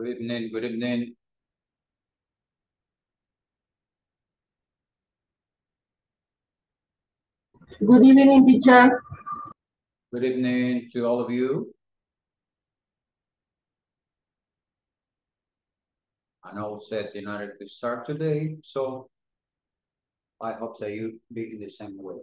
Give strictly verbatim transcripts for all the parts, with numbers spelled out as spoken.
Good evening, good evening. Good evening, teacher. Good evening to all of you. And all set in order to start today, so I hope that you be in the same way.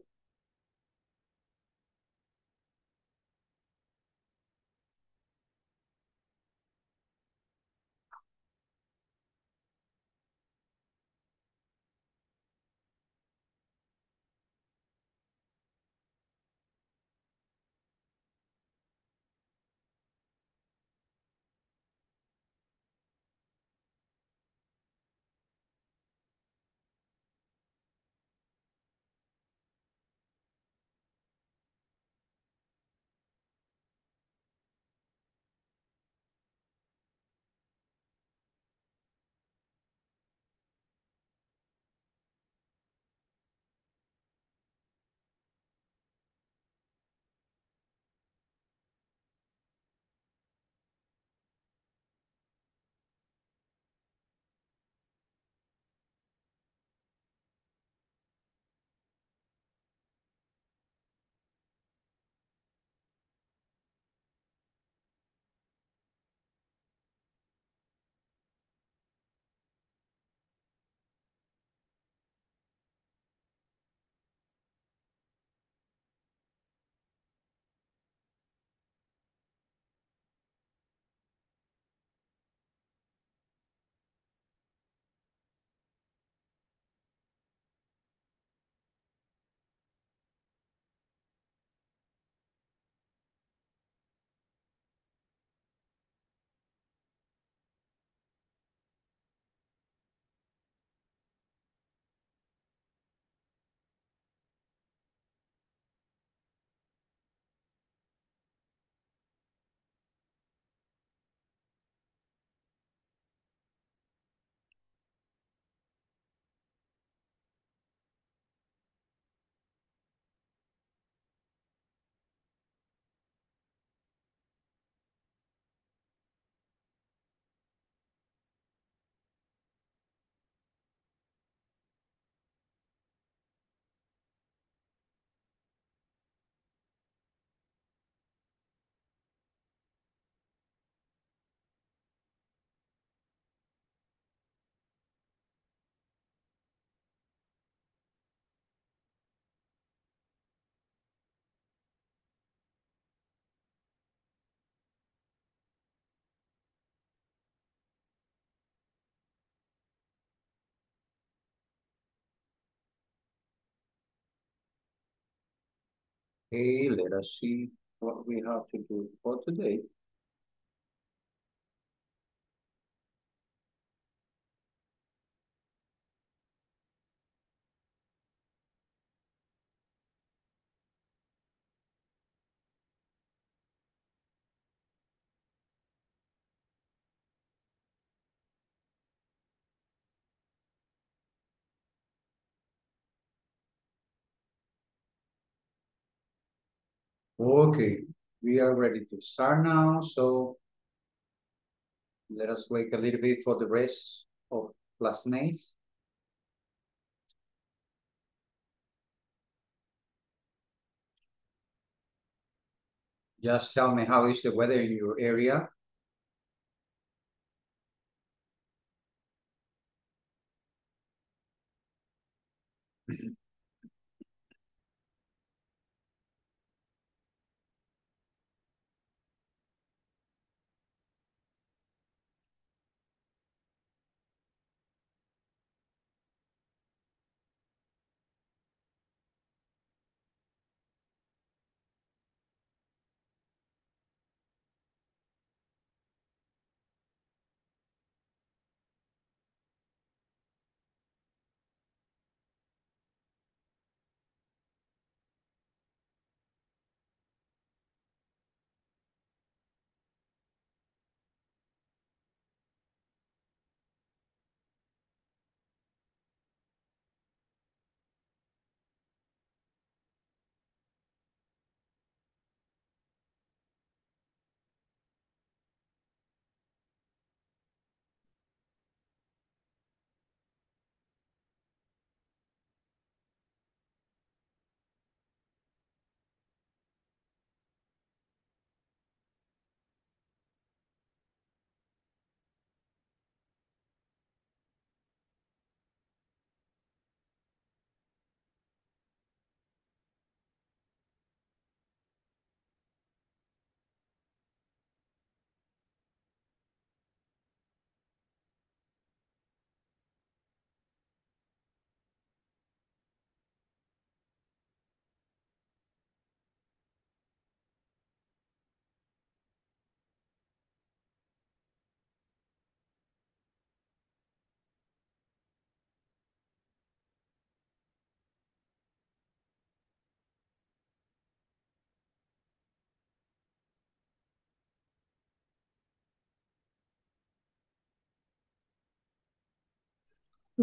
Okay, let us see what we have to do for today. Okay, we are ready to start now, so let us wait a little bit for the rest of classmates. Just tell me how is the weather in your area.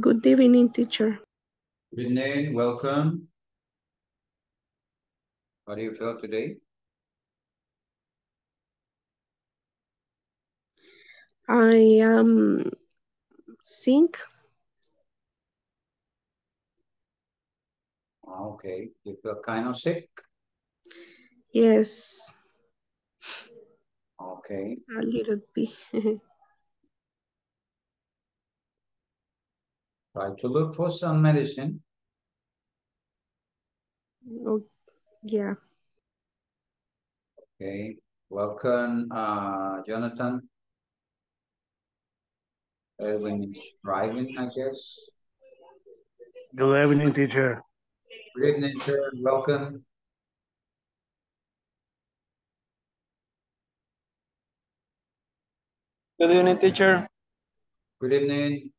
Good evening, teacher. Good evening, welcome. How do you feel today? I am um, sick. Okay, you feel kind of sick? Yes. Okay. A little bit. Try to look for some medicine. Oh, yeah. Okay. Welcome, uh, Jonathan. Edwin is driving, I guess. Good evening, teacher. Good evening, sir. Welcome. Good evening, teacher. Good evening.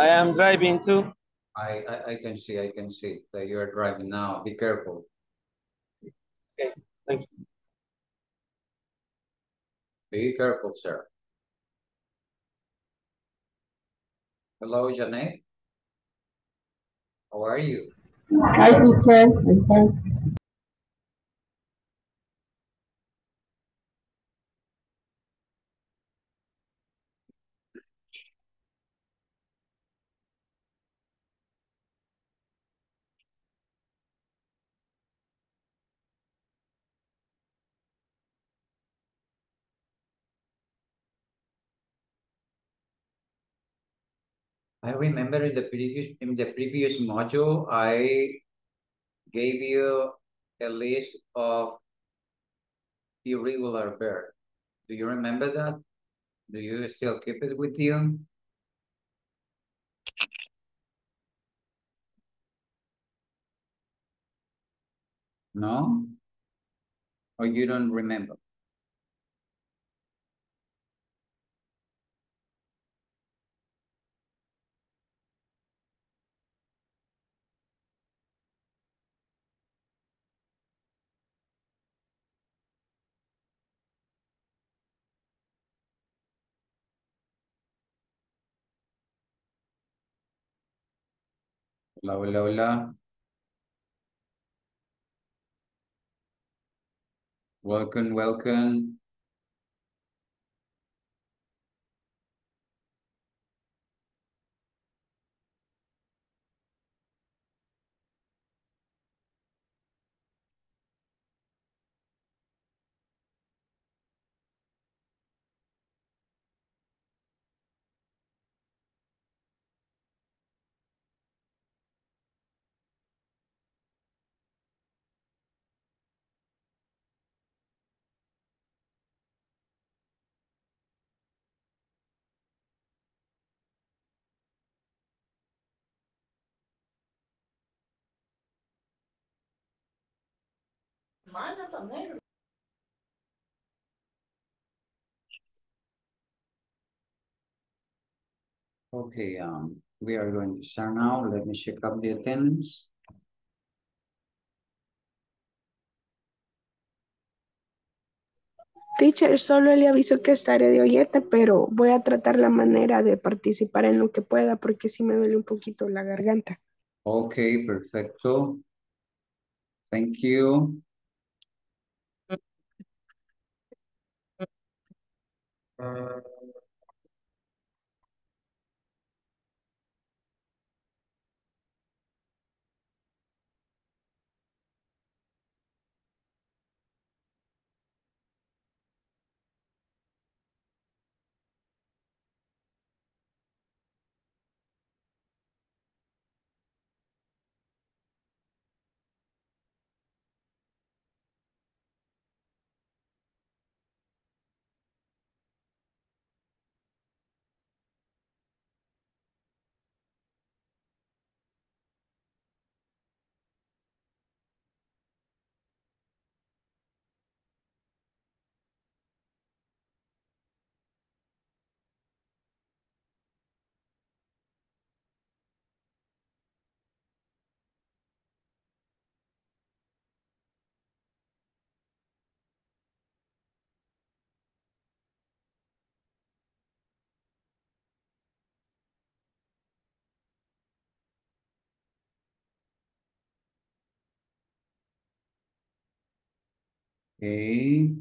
I am driving too. I, I, I can see, I can see that you are driving now. Be careful. Okay, thank you. Be careful, sir. Hello, Jeanette. How are you? Hi, teacher. Okay. I remember in the previous in the previous module, I gave you a list of irregular verbs. Do you remember that? Do you still keep it with you? No? Or you don't remember? Hola, hola, hola. Welcome, welcome. Okay, um, we are going to start now. Let me check up the attendance. Teacher, solo le aviso que estaré de oyente, pero voy a tratar la manera de participar en lo que pueda, porque sí me duele un poquito la garganta. Okay, perfecto. Thank you. Uh, Okay.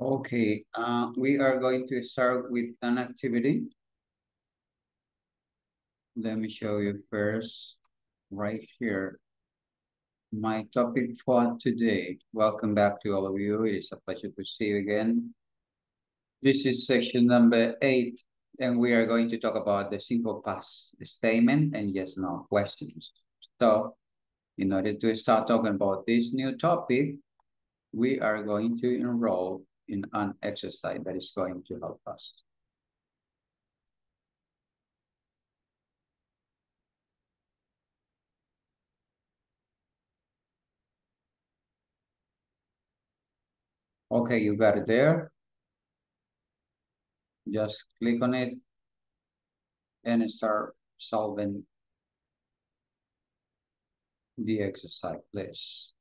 Okay, uh, we are going to start with an activity. Let me show you first, right here. My topic for today. Welcome back to all of you. It is a pleasure to see you again. This is section number eight, and we are going to talk about the simple past statement and yes, no questions. So, in order to start talking about this new topic, we are going to enroll in an exercise that is going to help us. Okay, you got it there. Just click on it and start solving the exercise, please.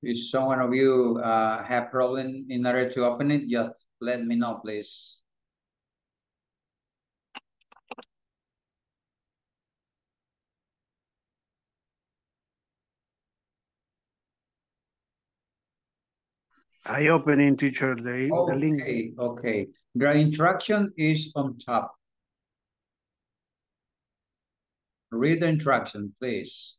If someone of you uh, have problem in order to open it, just let me know, please. I open in teacher the, okay, the link. Okay, okay. The instruction is on top. Read the instruction, please.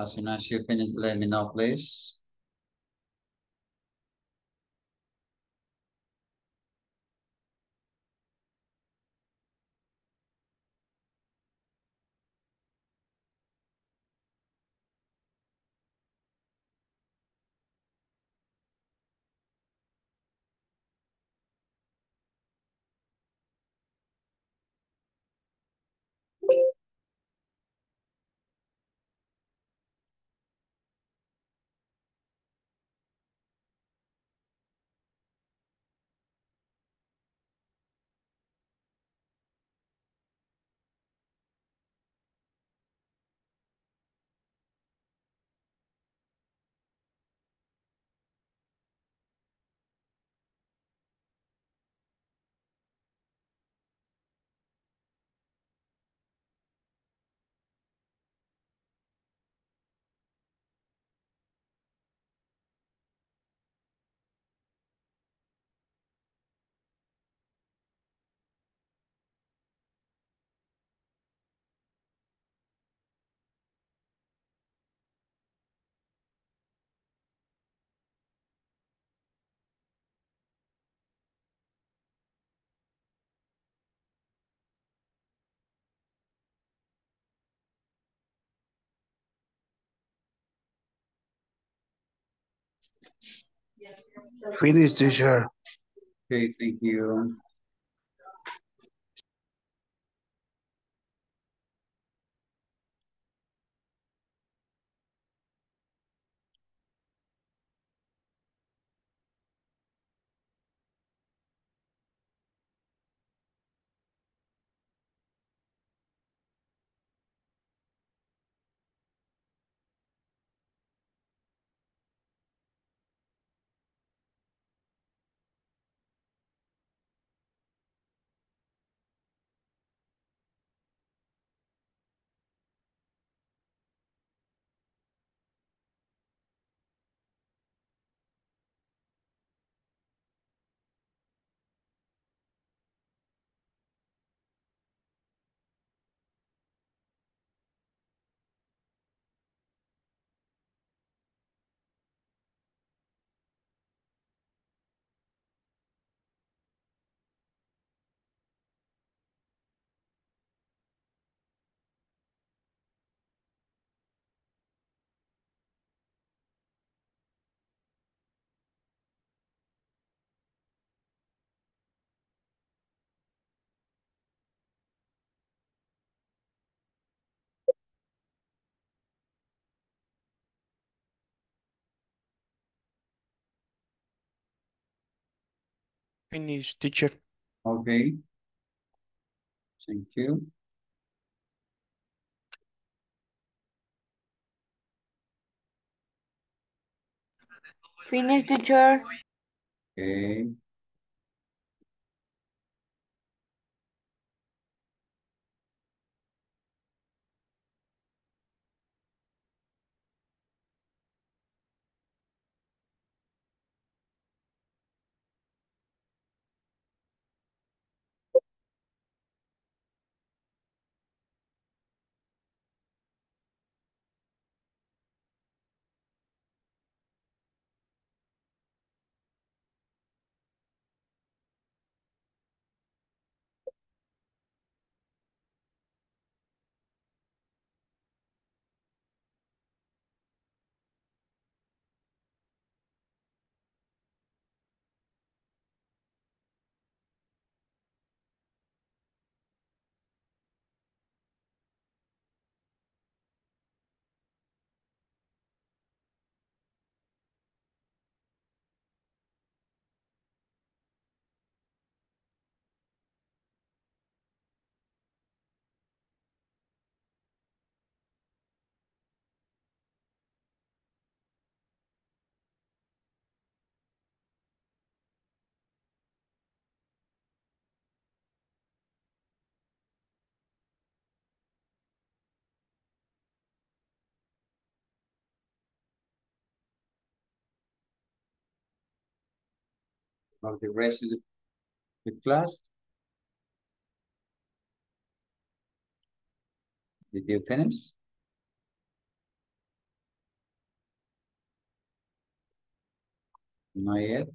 As soon as you finish, let me know, please. Finish, teacher. Okay, thank you. Finish, teacher. Okay. Thank you. Finish, teacher. Okay. Of the rest of the, the class. Did you finish? Snahir.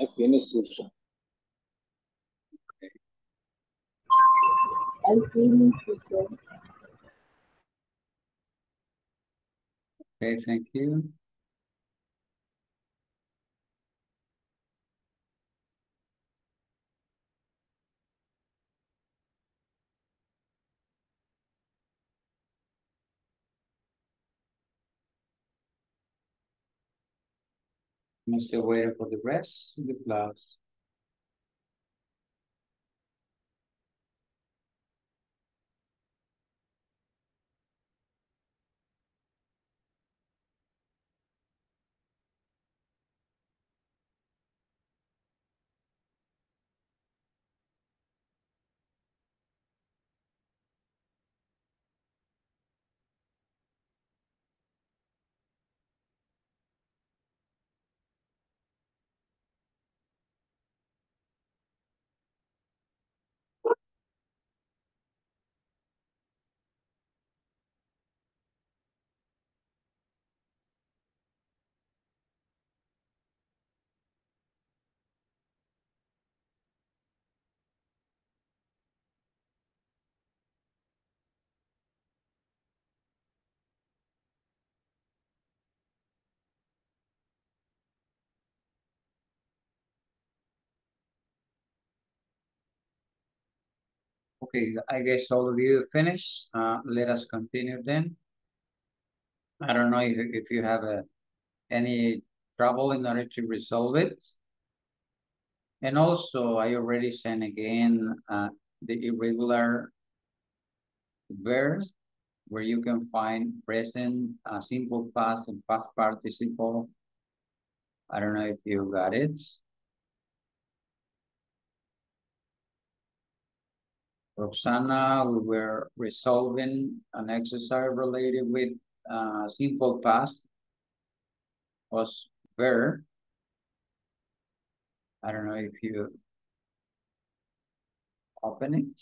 I finished it. Okay. I finished it. Okay, thank you. I'm still waiting for the rest of the class. Okay, I guess all of you finished. Uh, let us continue then. I don't know if, if you have a, any trouble in order to resolve it. And also, I already sent again uh, the irregular verbs where you can find present, uh, simple past, and past participle. I don't know if you got it. Roxana, we were resolving an exercise related with uh, simple past was verb. I don't know if you open it.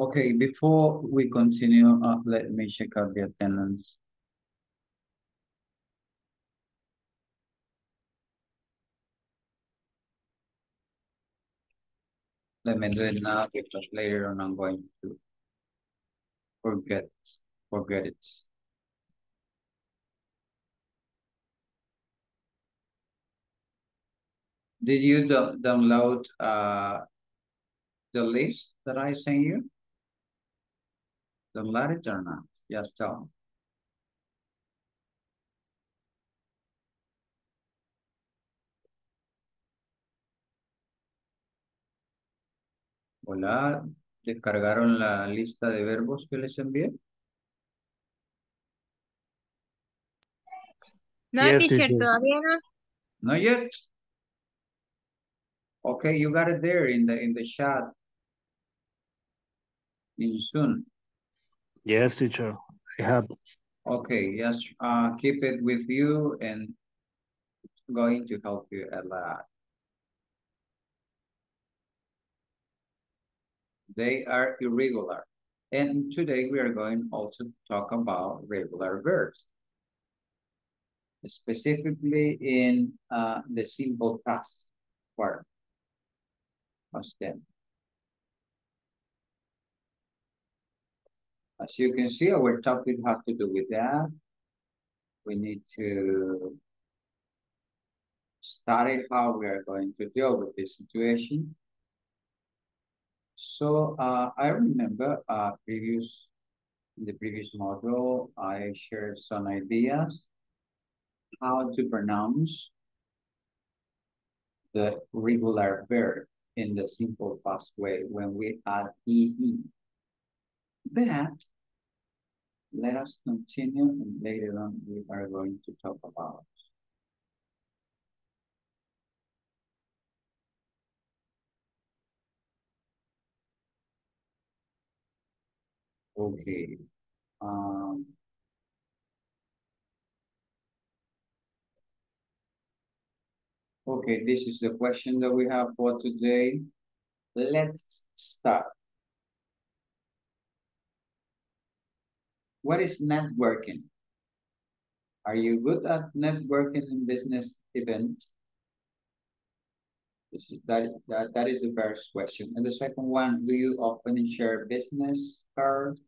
Okay, before we continue, uh, let me check out the attendance. Let me do it now because later on I'm going to forget, forget it. Did you do download uh, the list that I sent you? Don't let it or not, just tell them. Hola, ¿descargaron la lista de verbos que les envié? No, yes, teacher, todavía no. Not yet. Okay, you got it there in the in the chat. In soon. Yes, teacher, I have. Okay, yes, uh, keep it with you and it's going to help you a lot. They are irregular. And today we are going also to talk about regular verbs, specifically in uh, the simple past part of them. As you can see, our topic has to do with that. We need to study how we are going to deal with this situation. So uh, I remember uh, previous, in the previous module, I shared some ideas how to pronounce the regular verb in the simple past way when we add E E. But let us continue, and later on we are going to talk about. Okay. Um, Okay, this is the question that we have for today. Let's start. What is networking? Are you good at networking in business events? This is, that, that, that is the first question. And the second one, do you often share business cards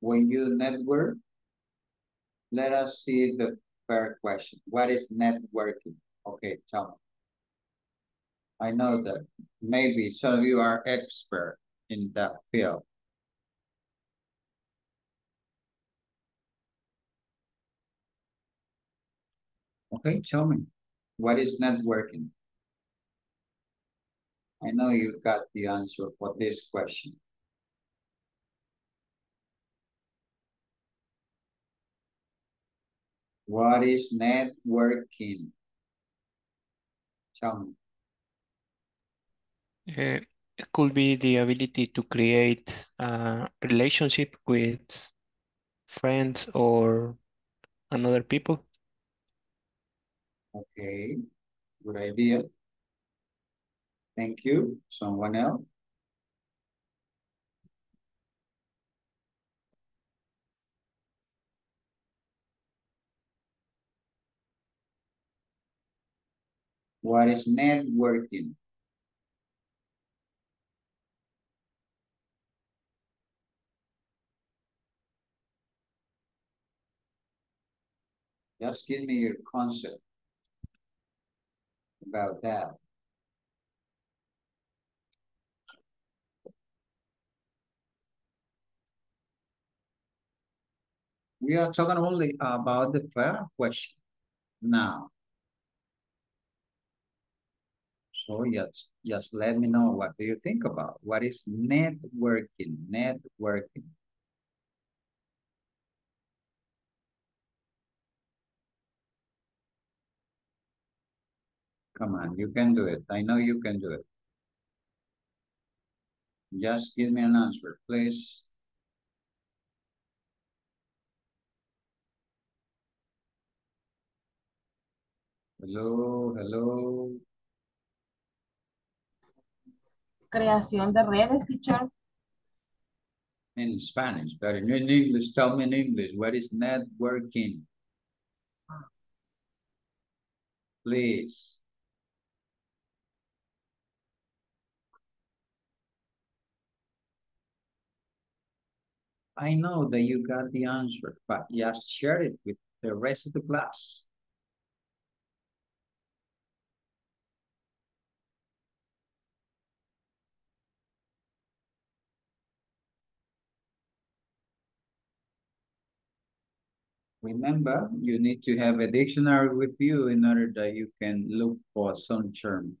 when you network? Let us see the first question. What is networking? Okay, tell me. I know that maybe some of you are expert in that field. Okay, tell me, what is networking? I know you got the answer for this question. What is networking? Tell me. Uh, it could be the ability to create a relationship with friends or another people. Okay, good idea. Thank you. Someone else? What is networking? Just give me your concept about that. We are talking only about the first question now. So yes, just let me know what do you think about. What is networking? Networking. Come on, you can do it. I know you can do it. Just give me an answer, please. Hello, hello. Creación de redes, teacher. In Spanish, but in English, tell me in English, what is networking? Please. I know that you got the answer, but just share it with the rest of the class. Remember, you need to have a dictionary with you in order that you can look for some term.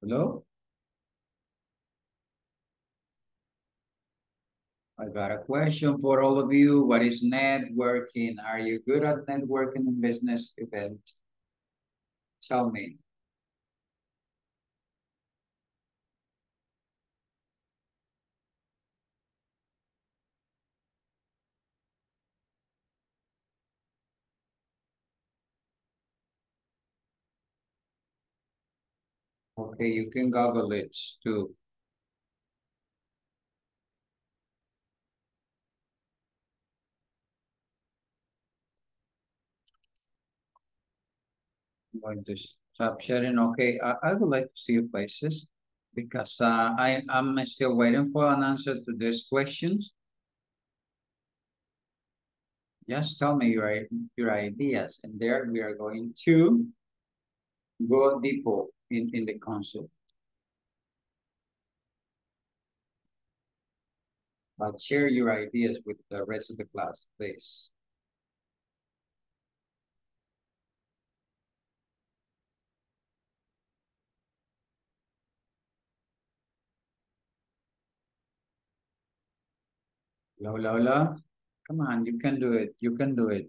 Hello? I got a question for all of you. What is networking? Are you good at networking in business events? Tell me. Okay, you can Google it too. Going to stop sharing. Okay, I, I would like to see your faces because uh, I, I'm still waiting for an answer to these questions. Just tell me your, your ideas, and there we are going to go deeper in, in the concept. But share your ideas with the rest of the class, please. Lola, Lola, come on, you can do it. You can do it.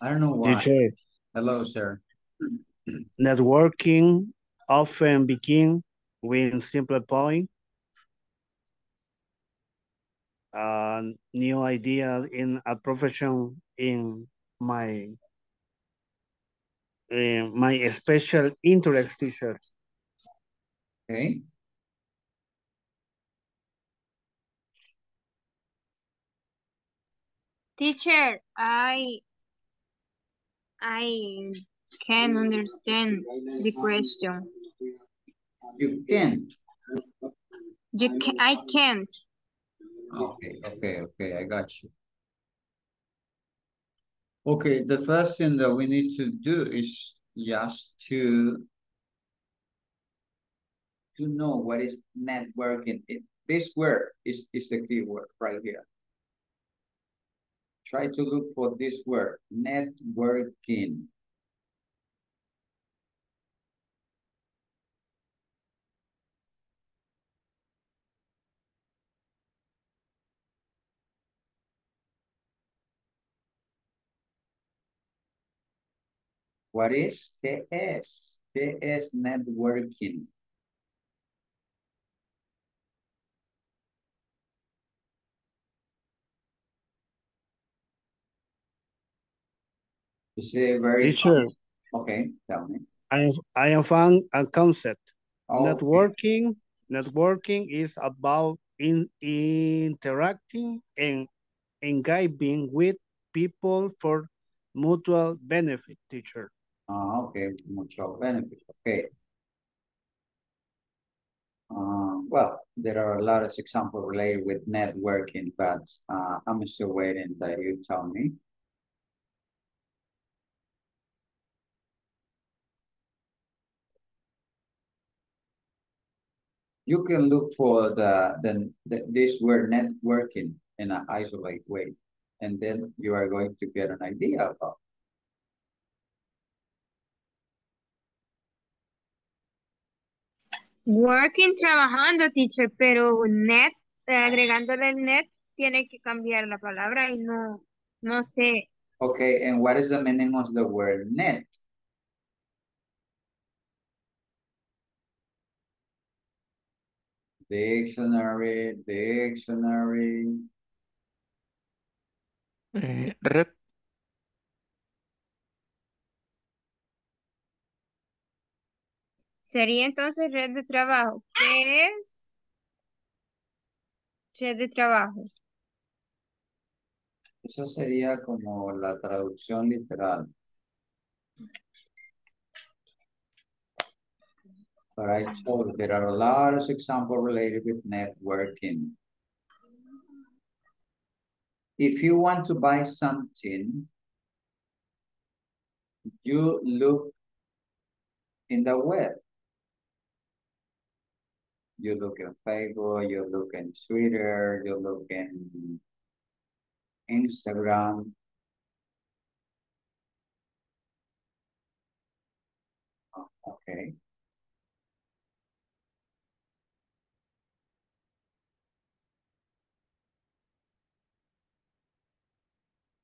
I don't know why. D J. Hello, sir. Networking often begins with simplifying, uh, new idea in a profession in my uh, my special interest teacher. Okay. Teacher, I I can understand the question. You can. You can. I can't. Okay, okay, okay. I got you. Okay, the first thing that we need to do is just to to know what is networking. It, this word is is the key word right here. Try to look for this word, networking. What is T S? T S networking. Is it very Teacher, fun? Okay, tell me. I have I have found a concept. Oh, networking, okay. Networking is about in interacting and engaging with people for mutual benefit, teacher. Ah, okay, mutual benefit, okay. Uh, well, there are a lot of examples related with networking, but uh, I'm still waiting that you tell me. You can look for the, the, the this word networking in an isolate way, and then you are going to get an idea about it. Working, trabajando, teacher, pero net, agregándole el net, tiene que cambiar la palabra y no, no sé. Okay, and what is the meaning of the word net? Dictionary, dictionary. Uh, red. Sería entonces red de trabajo. ¿Qué es? Red de trabajo. Eso sería como la traducción literal. All right, so there are a lot of examples related with networking. If you want to buy something, you look in the web. You look in Facebook, you look in Twitter, you look in Instagram. Oh, okay.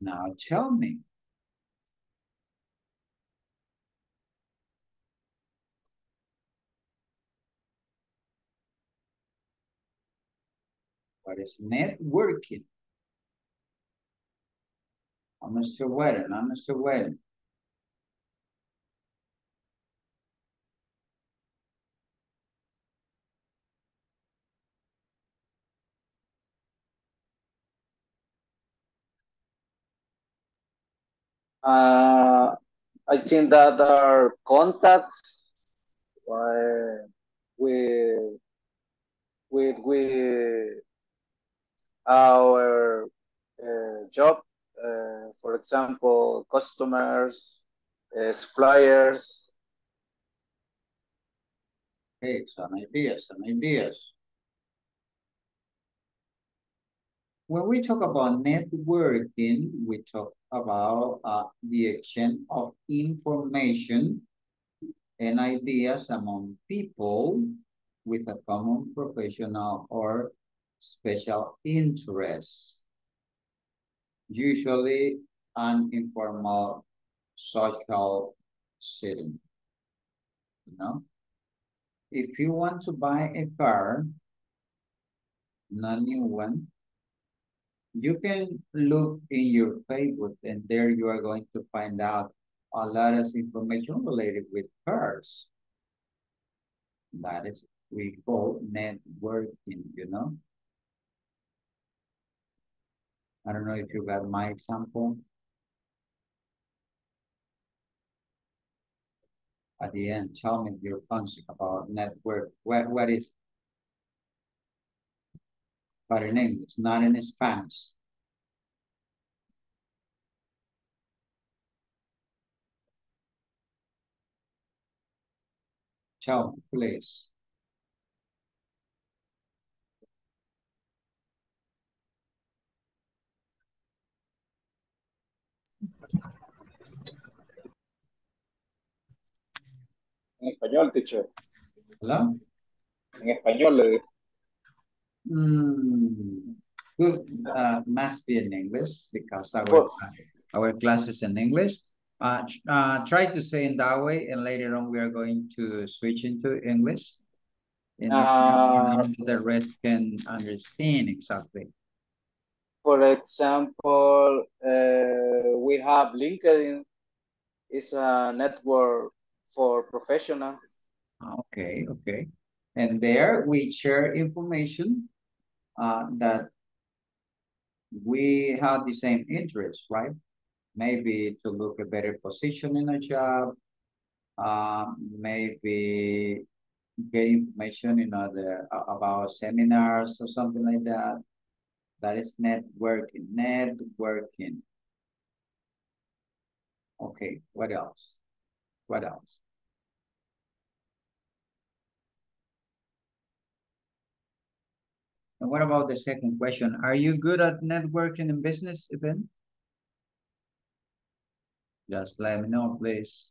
Now tell me. What is networking? I'm still waiting, I'm still waiting. Uh, I think that our contacts uh, with with with our uh, job, uh, for example, customers, uh, suppliers. Okay, some ideas, some ideas. When we talk about networking, we talk about uh, the exchange of information and ideas among people with a common professional or special interest, usually an informal social setting. You know, If you want to buy a car, not new one, you can look in your Facebook, and there you are going to find out a lot of information related with cars. That is, we call networking, you know. I don't know if you got my example. At the end, tell me your concept about network. What, what is it? But in English, not in Spanish. Tell me, please. En español, teacher. ¿Hola? En español. Eh. Mm, good. Uh, must be in English because our, oh. uh, our class is in English. Uh, uh, try to say in that way, and later on we are going to switch into English. And uh, the rest can understand exactly. For example, uh, we have LinkedIn. It's a network for professionals. Okay, okay. And there we share information uh, that we have the same interest, right? Maybe to look a better position in a job, uh, maybe get information in other, about seminars or something like that. That is networking, networking. Okay, what else? What else? And what about the second question? Are you good at networking in business event? Just let me know, please.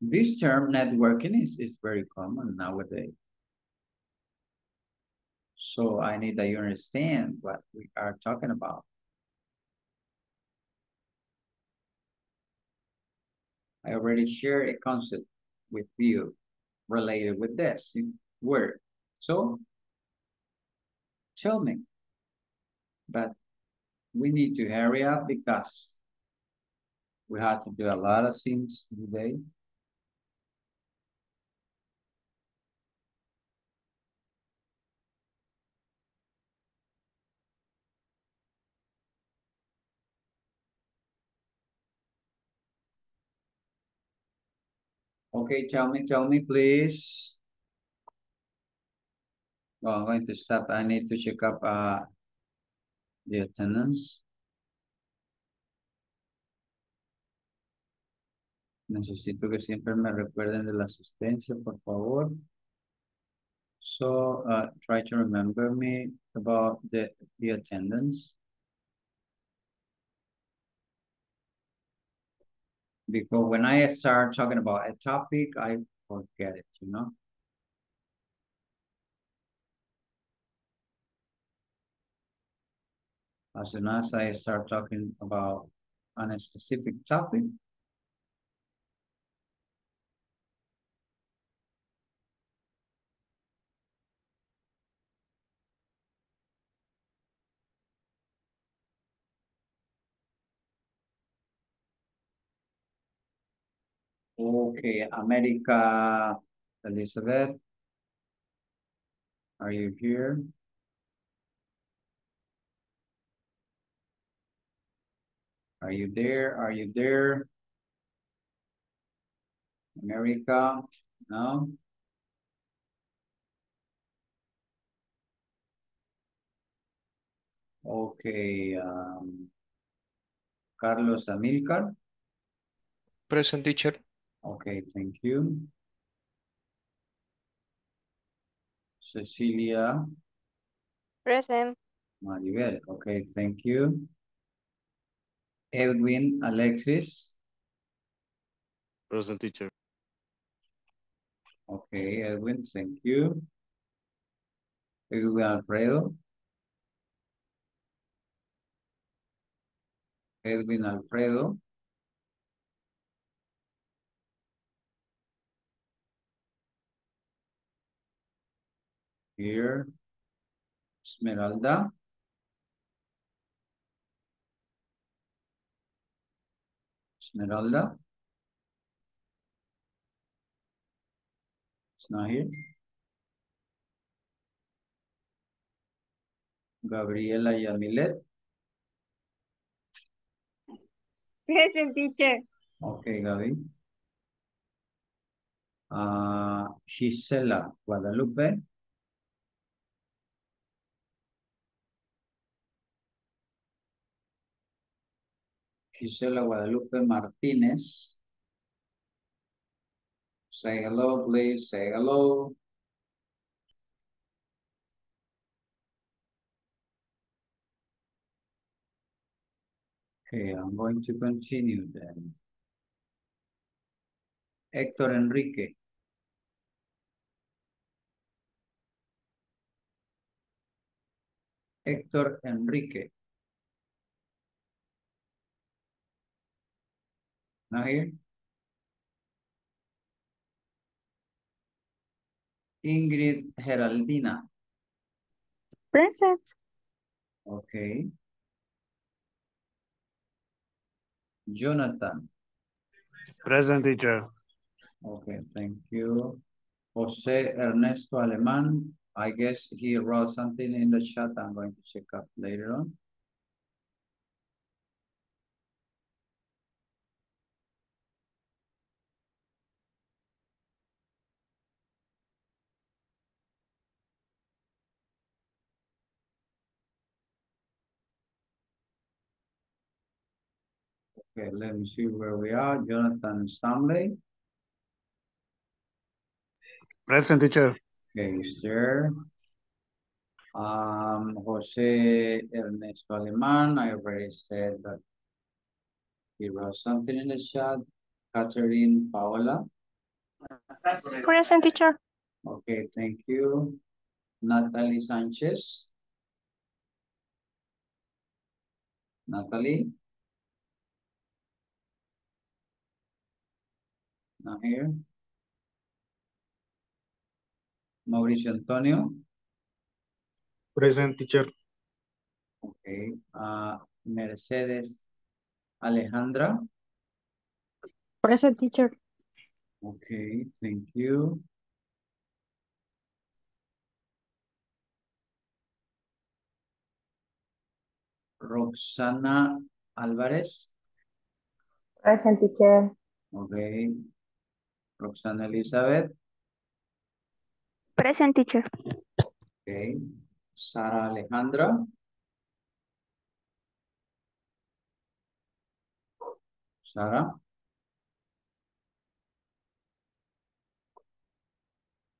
This term networking is, is very common nowadays. So I need that you understand what we are talking about. I already shared a concept with you related with this word. So tell me, but we need to hurry up because we have to do a lot of things today. Okay, tell me, tell me, please. Well, I'm going to stop. I need to check up uh, the attendance. Necesito que siempre me recuerden de la asistencia, por favor. So, uh, try to remember me about the, the attendance. Because when I start talking about a topic, I forget it, you know? As soon as I start talking about on a specific topic, okay, America, Elizabeth, are you here? Are you there? Are you there? America, no? Okay, um, Carlos Amilcar. Present, teacher. Okay, thank you. Cecilia. Present. Maribel, okay, thank you. Edwin, Alexis. Present, teacher. Okay, Edwin, thank you. Edwin, Alfredo. Edwin, Alfredo. Here, Smeralda. Smeralda. It's not here. Gabriela Yamilet. Present, teacher. Okay, Gabi. Uh, Gisela Guadalupe. Gisela Guadalupe Martinez. Say hello, please. Say hello. Okay, I'm going to continue then. Hector Enrique. Hector Enrique. Not here. Ingrid Geraldina. Present. Okay. Jonathan. Present, teacher. Okay, thank you. Jose Ernesto Alemán. I guess he wrote something in the chat. I'm going to check up later on. Okay, let me see where we are. Jonathan Stanley. Present, teacher. Okay, he's there. Um, Jose Ernesto Alemán. I already said that he wrote something in the chat. Katherine Paola. Present, teacher. Okay, thank you. Natalie Sanchez. Natalie. Not here. Mauricio Antonio. Present, teacher. Okay. Uh, Mercedes Alejandra. Present, teacher. Okay, thank you. Roxana Alvarez. Present, teacher. Okay. Roxana Elizabeth. Present, teacher. Okay. Sara Alejandra. Sara.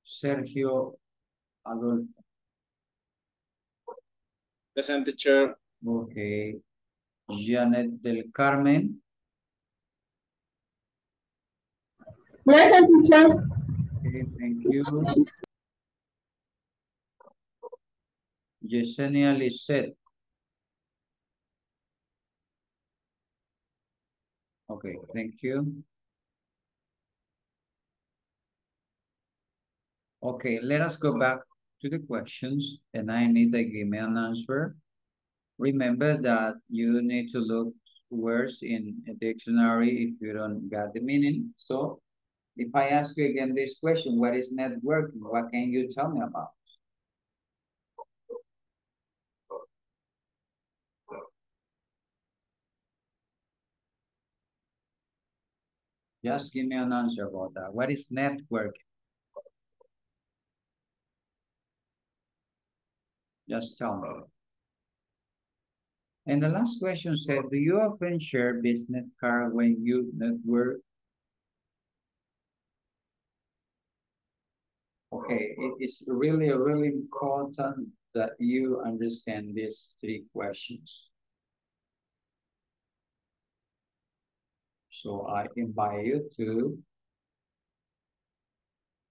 Sergio Adolfo. Present, teacher. Okay. Janet del Carmen. Present, teacher. Okay, thank you. Yesenia Lissette. Okay, thank you. Okay, let us go back to the questions and I need a give me an answer. Remember that you need to look words in a dictionary if you don't get the meaning. So if I ask you again this question, what is networking? What can you tell me about? Just give me an answer about that. What is networking? Just tell me. And the last question said, do you often share business card when you network? Okay, it's really, really important that you understand these three questions. So I invite you to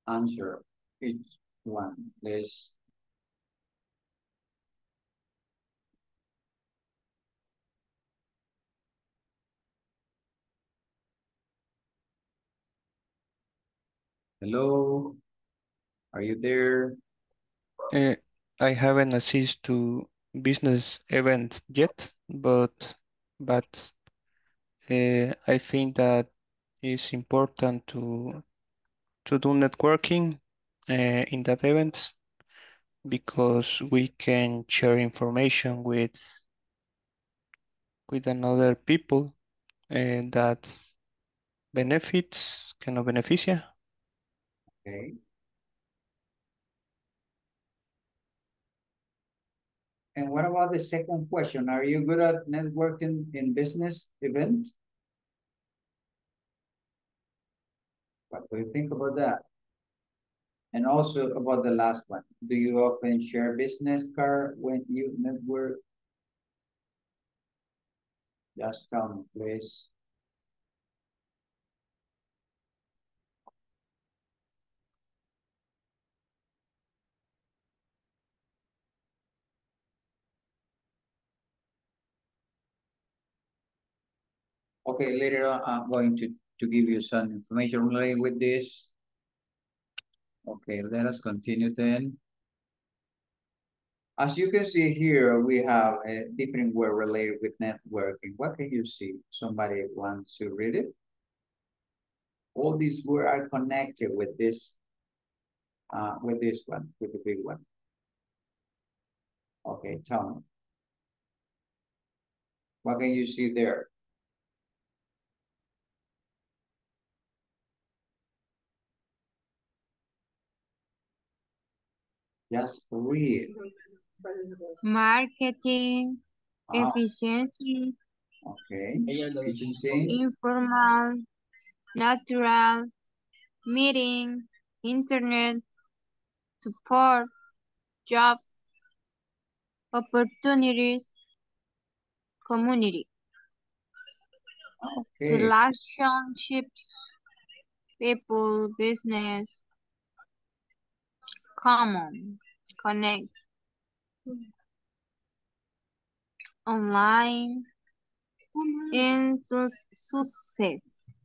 answer each one, please. Hello. Are you there? Uh, I haven't assisted to business events yet, but but uh, I think that it's important to to do networking uh, in that event, because we can share information with with another people and uh, that benefits can beneficia. Okay. And what about the second question? Are you good at networking in business events? What do you think about that? And also about the last one, do you often share business card when you network? Just tell me, please. Okay, later on, I'm going to, to give you some information related with this. Okay, let us continue then. As you can see here, we have a different word related with networking. What can you see? Somebody wants to read it? All these words are connected with this, uh, with this one, with the big one. Okay, tell me. What can you see there? Just read. Marketing, ah. efficiency, okay. efficiency, informal, natural, meeting, internet, support, jobs, opportunities, community, okay. relationships, people, business, common, connect, online, and su success.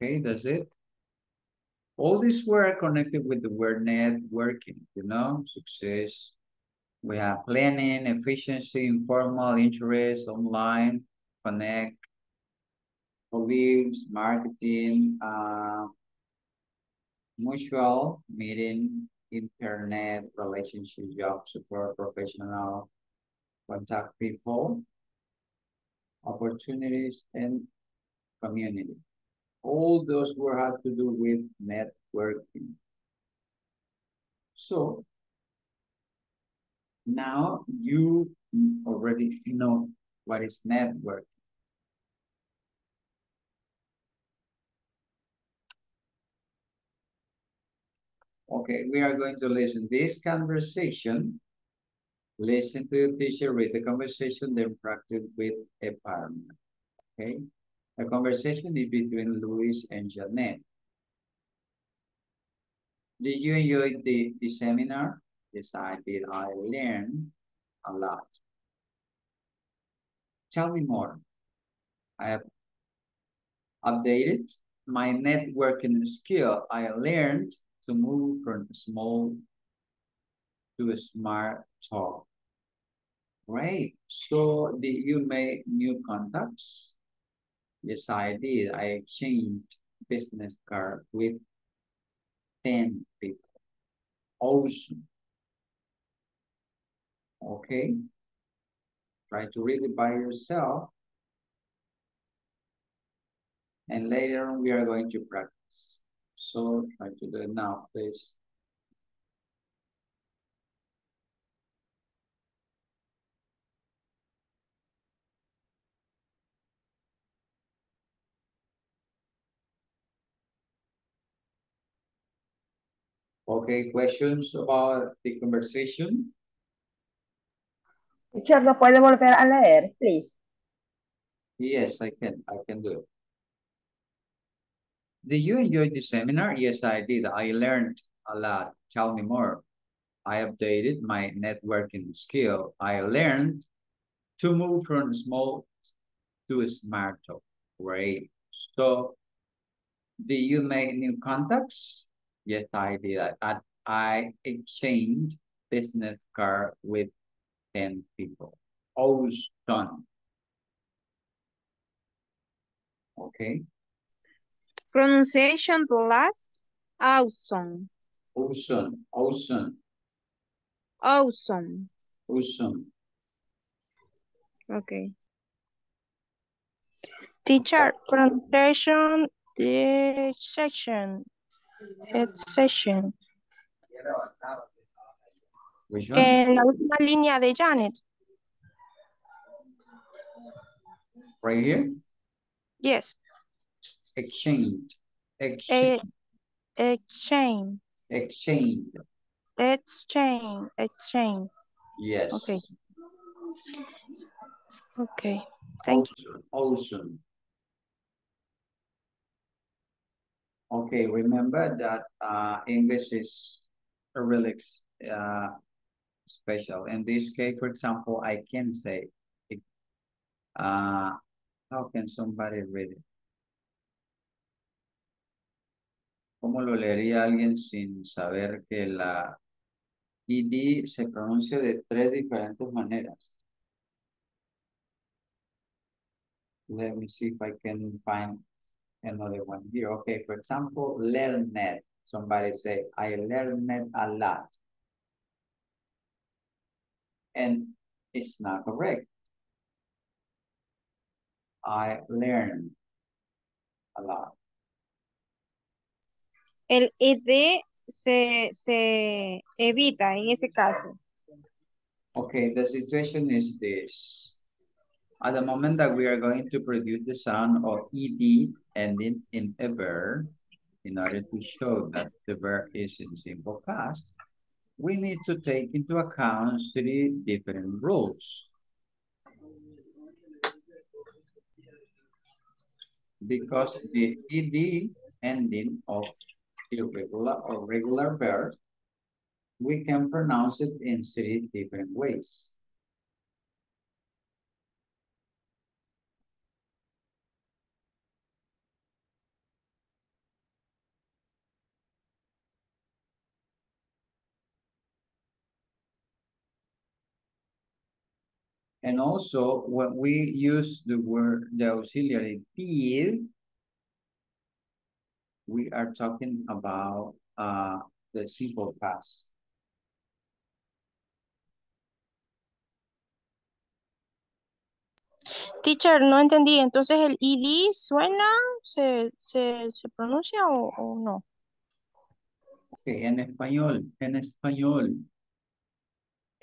Okay, that's it. All these words are connected with the word networking, you know, success. We have planning, efficiency, informal, interest, online, connect, colleagues, marketing, uh, mutual, meeting, internet, relationship, job, support, professional, contact people, opportunities, and community. All those words have to do with networking. So, now you already know what is networking. Okay, we are going to listen to this conversation. Listen to the teacher, read the conversation, then practice with a partner. Okay, the conversation is between Luis and Jeanette. Did you enjoy the, the seminar? Yes, I did. I learned a lot. Tell me more. I have updated my networking skill. I learned to move from small to a smart talk. Great. So did you make new contacts? Yes, I did. I exchanged business cards with ten people. Awesome. Okay, try to read it by yourself. And later on, we are going to practice. So try to do it now, please. Okay, questions about the conversation? Teacher, ¿lo puede volver a leer, please? Yes, I can. I can do it. Did you enjoy the seminar? Yes, I did. I learned a lot. Tell me more. I updated my networking skill. I learned to move from small to smart talk, right? So, do you make new contacts? Yes, I did. I, I exchanged business card with ten people. Always done. Okay. Pronunciation the last. Awesome. Awesome. Awesome. Awesome. Awesome. Okay. Teacher, pronunciation the session. Head session. En la última línea de Janet. Right here? Yes. Exchange. Exchange. E exchange. Exchange. Exchange. Exchange. Yes. Okay. Okay. Thank you. Awesome. Okay, remember that uh, English is a really uh, special. In this case, for example, I can say, uh, how can somebody read it? ¿Cómo lo leería alguien sin saber que la I D se pronuncia de tres diferentes maneras? Let me see if I can find another one here. Okay, for example, learned. Somebody say, I learned a lot. And it's not correct. I learned a lot. El I D se, se evita en ese caso. Okay, the situation is this. At the moment that we are going to produce the sound of E D ending in a verb, in order to show that the verb is in simple past, we need to take into account three different rules. Because the E D ending of irregular or regular verb, we can pronounce it in three different ways. And also, when we use the word, the auxiliary did, we are talking about uh, the simple past. Teacher, no entendí. Entonces, ¿el I D suena, se, se, se pronuncia o, o no? Okay, en español, en español.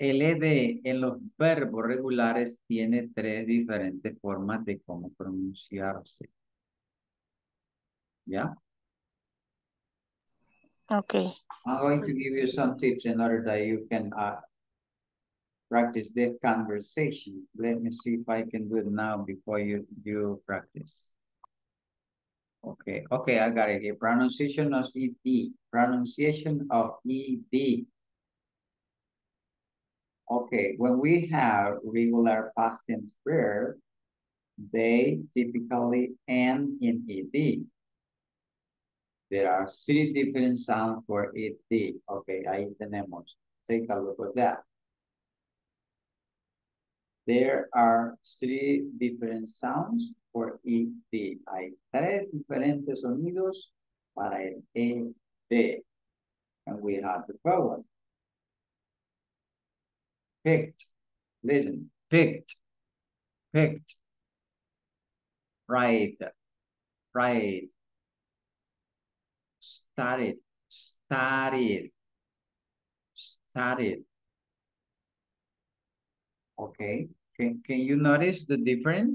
El E D en los verbos regulares tiene tres diferentes formas de cómo pronunciarse. ¿Ya? Okay. I'm going to give you some tips in order that you can uh, practice this conversation. Let me see if I can do it now before you, you practice. Okay, okay, I got it here. Pronunciation of E D. Pronunciation of E D. Okay, when we have regular past tense verbs, they typically end in E D. There are three different sounds for E D. Okay, ahí tenemos. Take a look at that. There are three different sounds for E D. Hay tres diferentes sonidos para el E D. And we have the power. Picked, listen, picked, picked, right, right, started, started, started. Okay, can, can you notice the difference?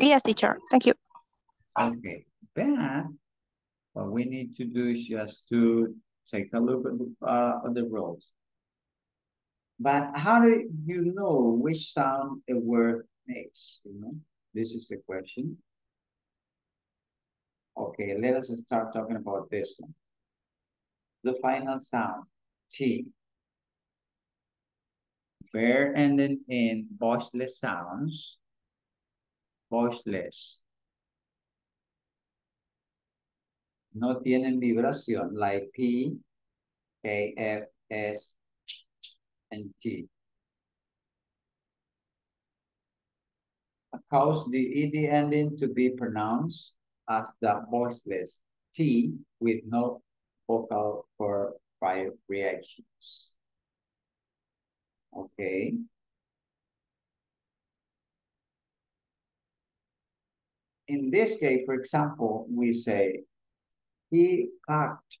Yes, teacher, thank you. Okay, then what we need to do is just to take a look at the, uh, at the rules. But how do you know which sound a word makes? You know, this is the question. Okay, let us start talking about this one. The final sound, T. Prepare ending in voiceless sounds. Voiceless. No tienen vibración, like P, A, F, S, and T. Cause the E D ending to be pronounced as the voiceless T with no vocal or prior reactions. Okay. In this case, for example, we say, he packed.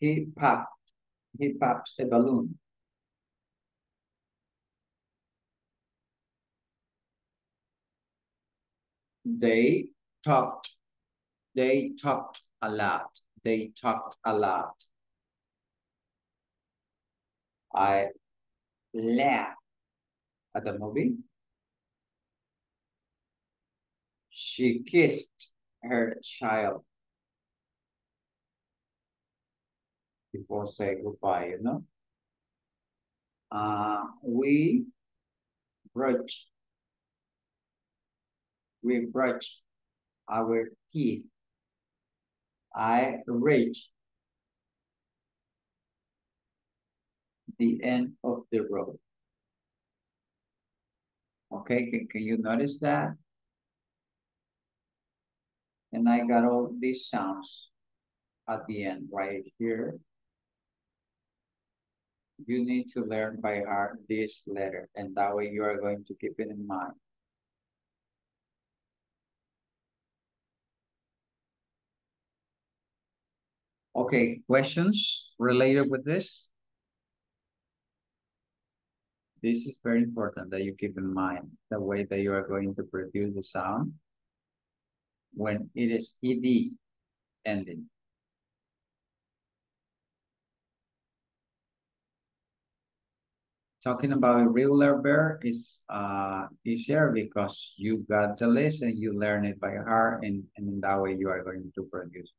He packed. He pops a balloon. They talked. They talked a lot. They talked a lot. I laughed at the movie. She kissed her child before saying goodbye, you know. Uh, we brushed. We brushed our teeth. I reached the end of the road. Okay, can, can you notice that? And I got all these sounds at the end right here. You need to learn by heart this letter, and that way you are going to keep it in mind. Okay, questions related with this? This is very important that you keep in mind the way that you are going to produce the sound when it is E D ending. Talking about irregular verb is uh, easier because you got the list and you learn it by heart, and, and that way you are going to produce.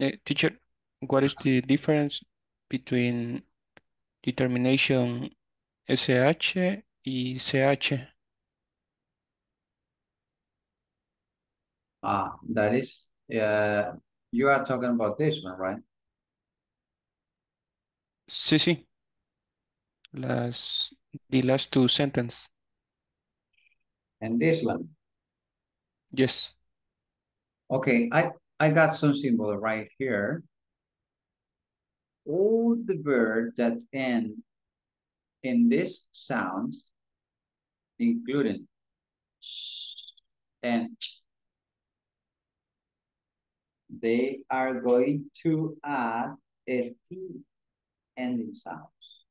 Uh, teacher, what is the difference between the termination S H and C H? Ah, that is, uh, you are talking about this one, right? Sí, sí. Las, the last two sentences. And this one? Yes. Okay, I... I got some symbol right here. All the verbs that end in this sound, including sh and ch, they are going to add a T ending sounds.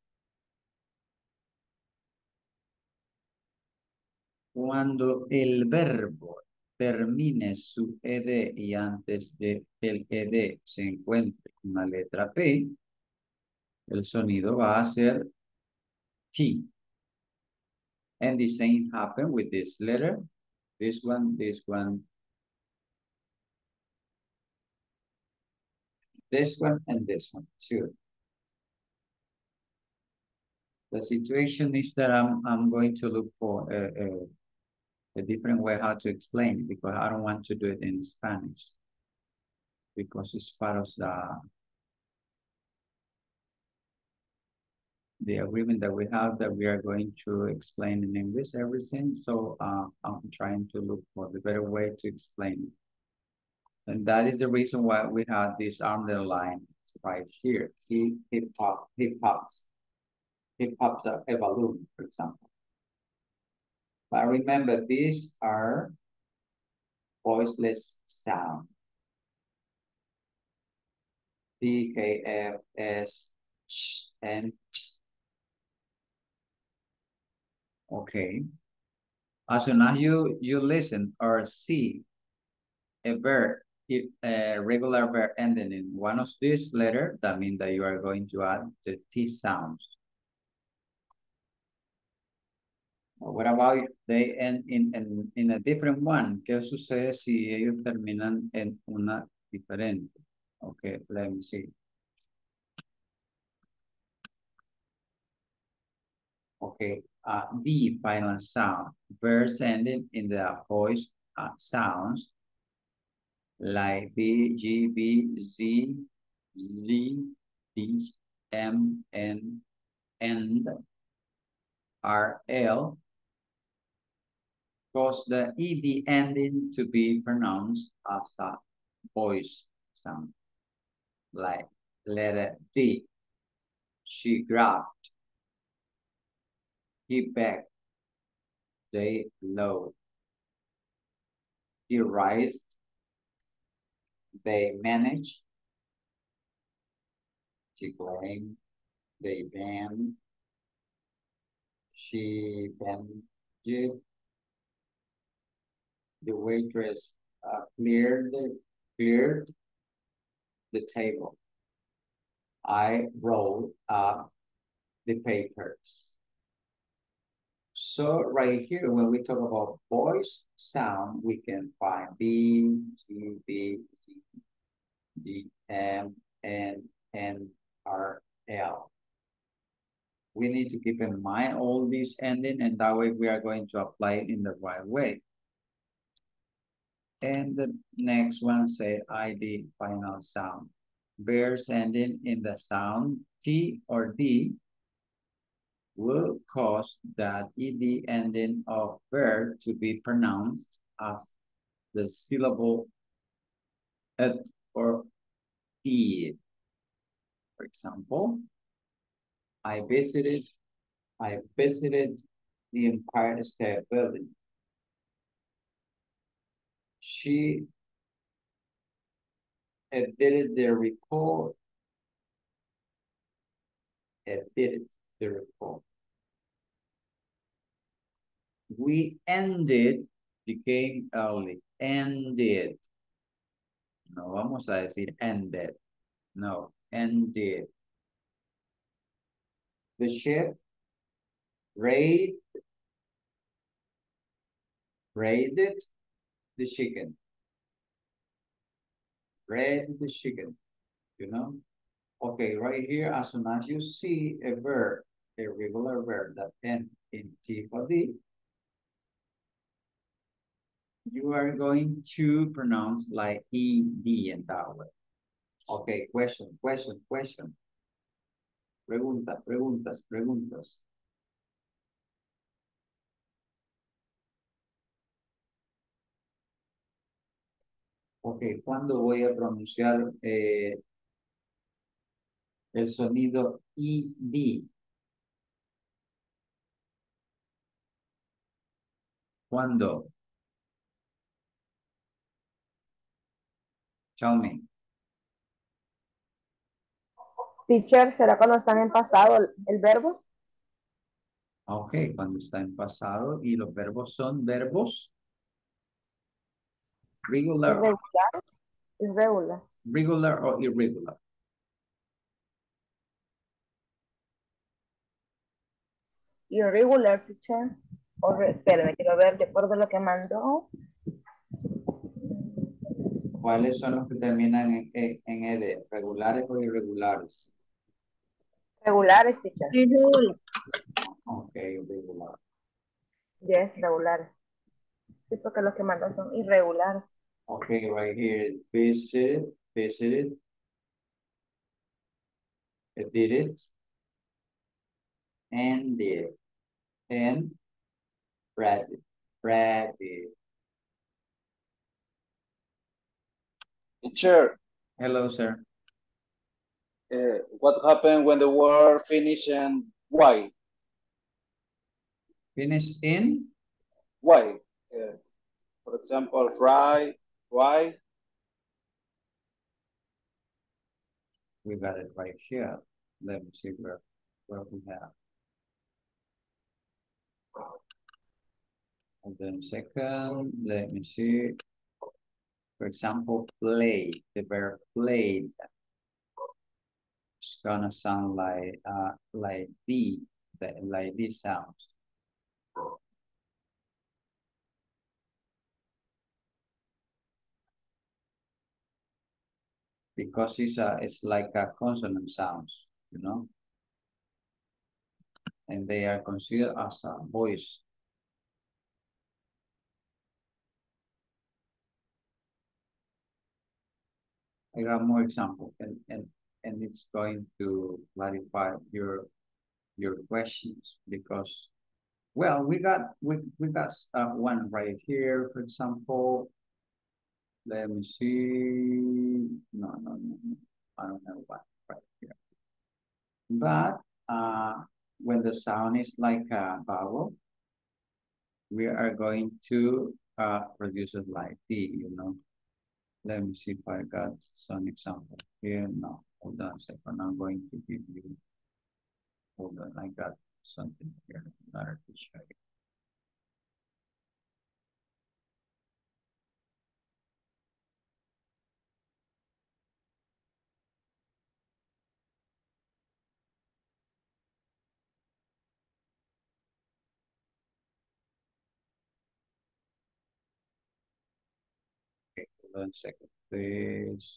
Cuando el verbo termine su E D y antes de el E D se encuentre una letra P, el sonido va a ser T. And the same happened with this letter. This one, this one. This one and this one too. The situation is that I'm, I'm going to look for a, a a different way how to explain it, because I don't want to do it in Spanish because it's part of the, the agreement that we have that we are going to explain in English everything. So uh, I'm trying to look for the better way to explain it. And that is the reason why we have this underline right here. He, he, pop, he pops. He pops a balloon, for example. But remember, these are voiceless sound. T, K, F, S, sh, and ch. Okay. As soon as you, you listen or see a verb, if a regular verb ending in one of these letters, that means that you are going to add the T sounds. What about if they end in, in, in a different one? ¿Qué sucede si ellos terminan en una diferente? Okay, let me see. Okay, uh, the final sound. Verbs ending in the voiced uh, sounds like B, G, B, Z, Z, D, M, N, and R, L, cause the E D ending to be pronounced as a voiced sound, like letter D. She grabbed. He begged. They low. He raised. They managed. She claimed. They banned. She bandaged. The waitress uh, cleared cleared the table. I rolled up the papers. So right here, when we talk about voice sound, we can find B, G, B, G, D, M, N, N, R, L. We need to keep in mind all these endings, and that way we are going to apply it in the right way. And the next one say I D final sound. Verbs ending in the sound T or D will cause that E D ending of verb to be pronounced as the syllable et or id. For example, I visited, I visited the Empire State Building. She edited the report, edited the report. We ended the game early. Ended. No vamos a decir ended. No, ended. The ship raid, raided the chicken. Raided the chicken. You know? Okay, right here, as soon as you see a verb, a regular verb that ends in T or D, you are going to pronounce like E D in that way. Okay, question, question, question. Preguntas, preguntas, preguntas. Okay, ¿cuándo voy a pronunciar eh, el sonido E D? ¿Cuándo? Tell me. Teacher, ¿será cuando están en pasado el, el verbo? Ok, cuando está en pasado y los verbos son verbos regular. Irregular. Irregular. Regular o irregular. Irregular, teacher. O re, espérame, quiero ver de acuerdo a lo que mandó. ¿Cuáles son los que terminan en, en, en E D? ¿Regulares o irregulares? Regulares, teacher. Ok, irregular. Yes, regulares. Sí, porque los que mandó son irregulares. Ok, right here. Visited, visited. Did it. And did. And read it. Read it. Teacher. Hello, sir. Uh, what happened when the war finished and why? Finished in? Why? Uh, for example, fry, why? We got it right here. Let me see where, where we have. And then second, let me see. For example, play, the verb played. It's gonna sound like uh like D, the, like this sounds. because it's a, it's like a consonant sounds, you know, and they are considered as a voice. I got more examples, and and and it's going to clarify your your questions, because, well, we got we we got uh, one right here, for example. Let me see. No, no, no, no. I don't have one right here. But uh, when the sound is like a vowel, we are going to uh, produce it like D, you know. Let me see if I got some example here. No, hold on a second. I'm going to give you. Hold on, I got something here in order to show you. One second, please.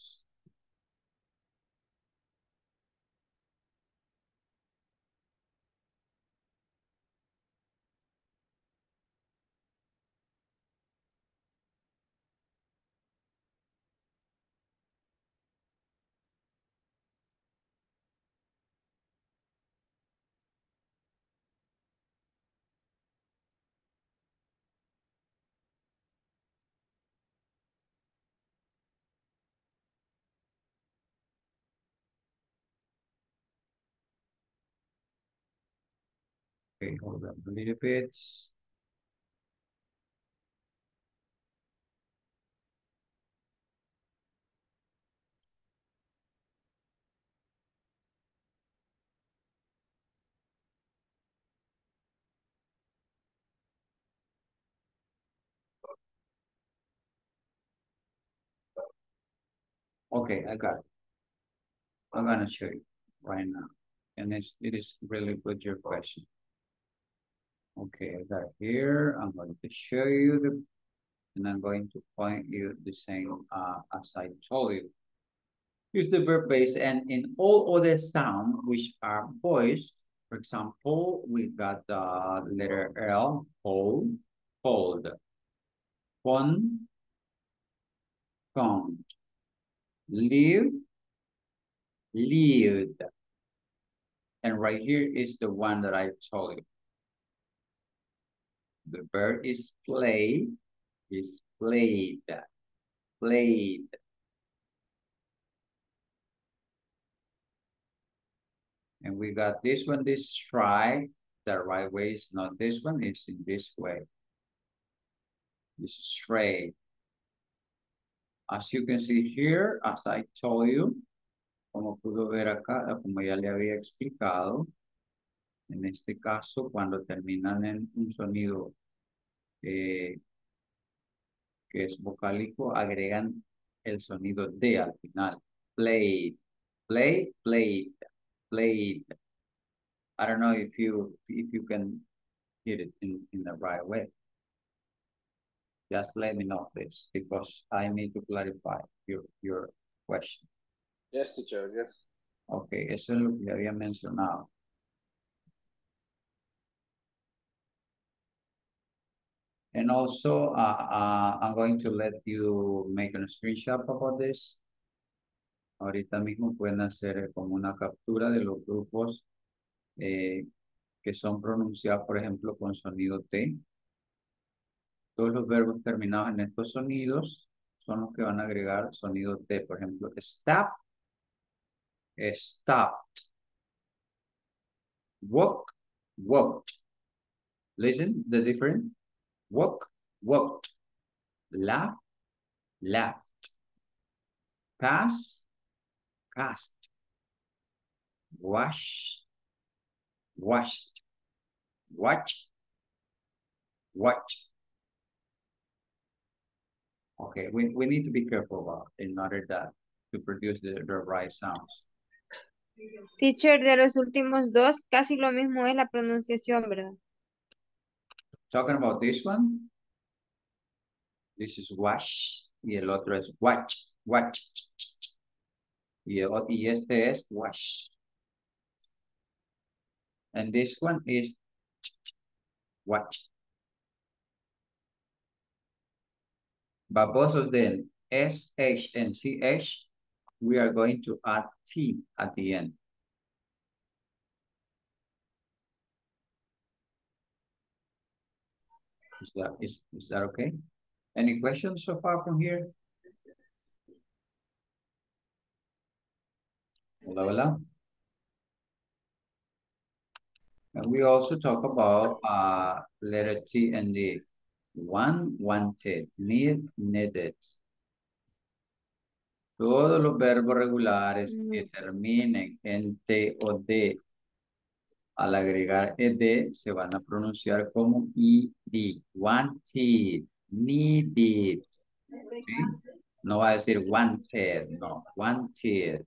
Okay, hold on a little bit. Okay, I got it. I'm gonna show you right now. And it's, it is really good, your question. Okay, I got here. I'm going to show you the, and I'm going to point you the same uh, as I told you. Use the verb base and in all other sounds which are voiced. For example, we got the uh, letter L, hold, fold, fun, count, live, lived. And right here is the one that I told you. The verb is play, is played, played. And we got this one, this try. The right way is not this one, it's in this way. This is stray. As you can see here, as I told you, como pudo ver acá, como ya le había explicado, en este caso, cuando terminan en un sonido eh, que es vocálico, agregan el sonido D al final. Played, play, played, played. I don't know if you if you can hear it in, in the right way. Just let me know this, because I need to clarify your, your question. Yes, teacher, yes. Okay, eso es lo que había mencionado. And also, uh, uh, I'm going to let you make a screenshot about this. Ahorita mismo pueden hacer como una captura de los grupos eh, que son pronunciados, por ejemplo, con sonido T. Todos los verbos terminados en estos sonidos son los que van a agregar sonido T. Por ejemplo, stop, stopped. Walk, walked. Listen, the difference. Walk, walked. Laugh, laughed. Pass, cast. Wash, washed. Watch, watch. Okay, we, we need to be careful about it in order that to produce the, the right sounds. Teacher, de los últimos dos, casi lo mismo es la pronunciación, ¿verdad? Talking about this one, this is wash, y el otro es watch, watch. Yeah, what is this? Wash. And this one is watch. But both of them, S, H, and C, H, we are going to add T at the end. Is that, is, is that okay? Any questions so far from here? Hola, hola. And we also talk about uh, letter T and D. One, wanted, need, needed. Todos los verbos regulares que terminen en T o D, al agregar ed, se van a pronunciar como ed. Wanted, needed. ¿Sí? No va a decir wanted, no. Wanted.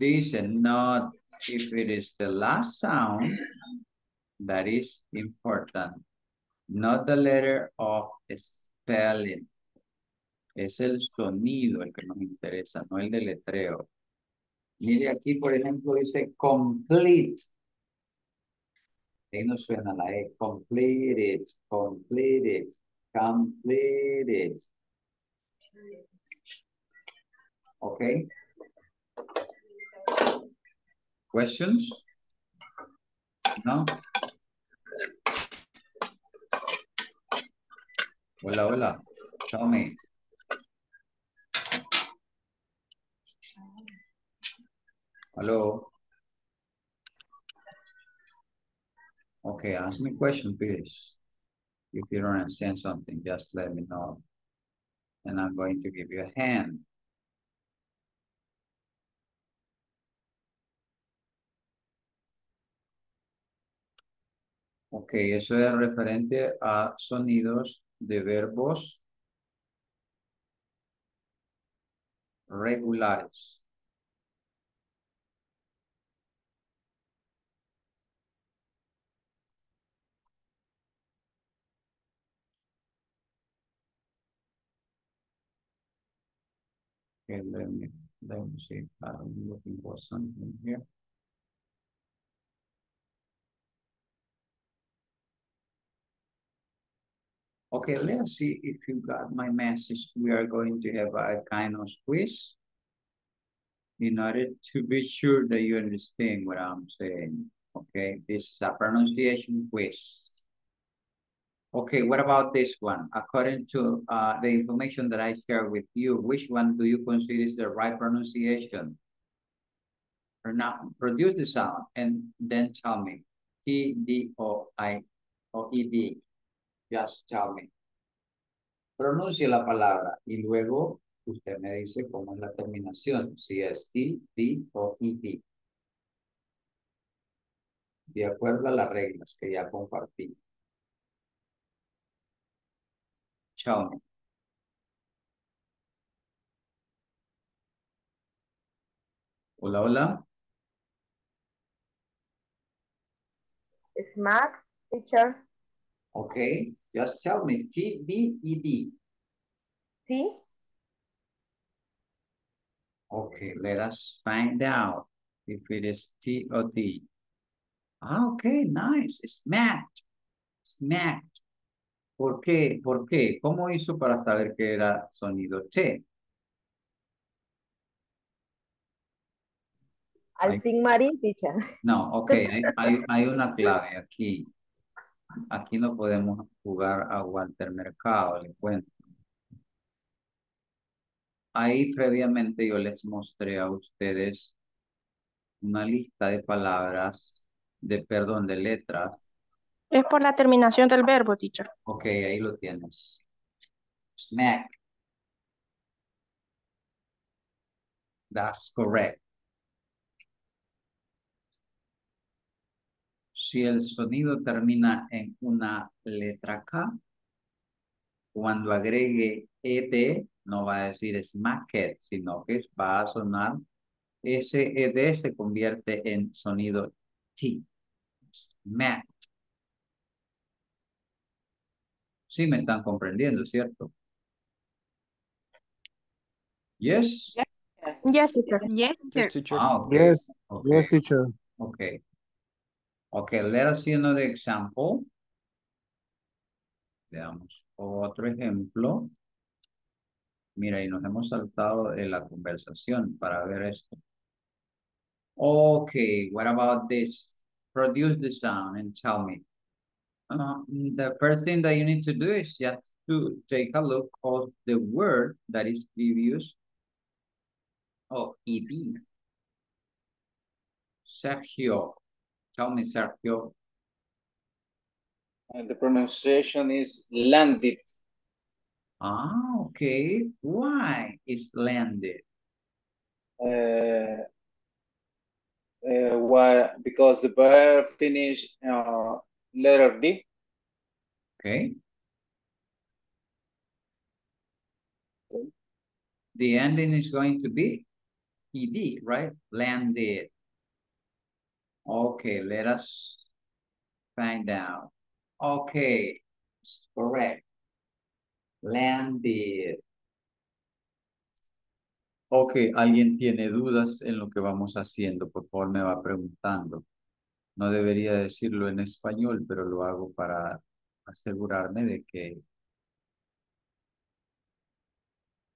This and not. If it is the last sound, that is important. Not the letter of spelling. Es el sonido el que nos interesa, no el deletreo. Mire aquí, por ejemplo, dice complete. Ahí no suena la E. Completed, completed, completed. Ok. Questions? No? Hola, hola. Tell me. Hello. Okay, ask me a question, please. If you don't understand something, just let me know. And I'm going to give you a hand. Ok, eso es referente a sonidos de verbos regulares. Okay, let me, let me see if I'm looking for something here. Okay, let's see if you got my message. We are going to have a kind of quiz in order to be sure that you understand what I'm saying. Okay, this is a pronunciation quiz. Okay, what about this one? According to uh, the information that I share with you, which one do you consider is the right pronunciation? Or not, produce the sound and then tell me. T D O I O E D. Just tell me. Pronuncie la palabra y luego usted me dice cómo es la terminación. Si es T, D o E D. De acuerdo a las reglas que ya compartí. Tell me. Hola, hola. Smart, teacher. Okay, just tell me. T, D, E, D. T. Okay, let us find out if it is T or D. Okay, nice. Smacked. Smacked. ¿Por qué? ¿Por qué? ¿Cómo hizo para saber que era sonido T? I think Marín, teacher. No, okay. Hay, hay, hay una clave aquí. Aquí no podemos jugar a Walter Mercado, les cuento. Ahí previamente yo les mostré a ustedes una lista de palabras, de perdón, de letras. Es por la terminación del verbo, teacher. Ok, ahí lo tienes. Smack. That's correct. Si el sonido termina en una letra K, cuando agregue ed, no va a decir smacked, sino que va a sonar. Ese ed se convierte en sonido T. Smacked. Sí me están comprendiendo, ¿cierto? Yes? Yes, teacher. Yes, teacher. Yes, teacher. Ah, okay. Yes. Okay. Yes, teacher. Okay. Okay, let us see another example. Veamos otro ejemplo. Mira, y nos hemos saltado de la conversación para ver esto. Okay, what about this? Produce the sound and tell me. Uh, the first thing that you need to do is just to take a look at the word that is previous of ed. Sergio. Tell me, Sergio. And the pronunciation is landed. Ah, okay. Why is landed? Uh, uh, why? Because the verb finished uh, letter D. Okay. okay. The ending is going to be ed, right? Landed. Okay, let us find out. Okay, correct. Landed. Okay, alguien tiene dudas en lo que vamos haciendo, por favor me va preguntando. No debería decirlo en español, pero lo hago para asegurarme de que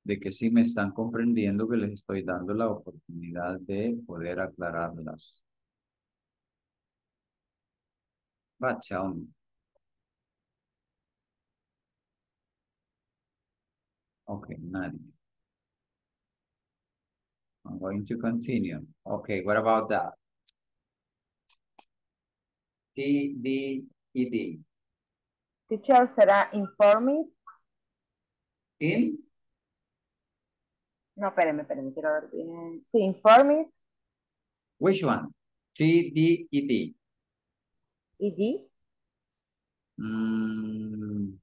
de que sí me están comprendiendo, que les estoy dando la oportunidad de poder aclararlas. But tell me. Okay, Nadia. I'm going to continue. Okay, what about that? T, D, E, D. Teacher, será informe. In? No, espérame, espérame, quiero ver bien. Sí, informe. Which one? T, D, E, D. E, D? Mm.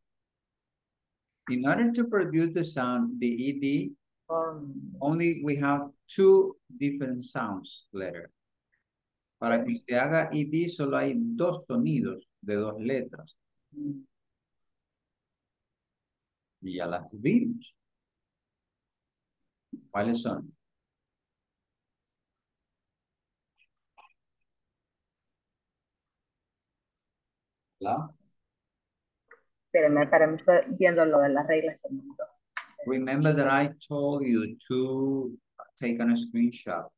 In order to produce the sound, the E D, um, only we have two different sounds letter. Para que se haga E D, solo hay dos sonidos de dos letras. Y ya las vimos. ¿Cuáles son? ¿La? Espérame, espérame, estoy viendo lo de las reglas. Remember that I told you to take a screenshot.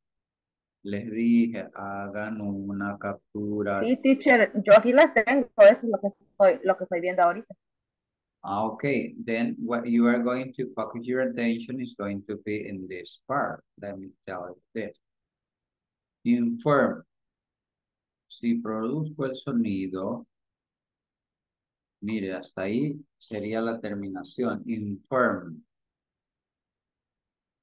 Les dije, hagan una captura. Sí, teacher, yo aquí las tengo, eso es lo que estoy, lo que estoy viendo ahorita. Ah, okay, then what you are going to focus your attention is going to be in this part. Let me tell you this. Inform. Si produzco el sonido, mire, hasta ahí sería la terminación, inform.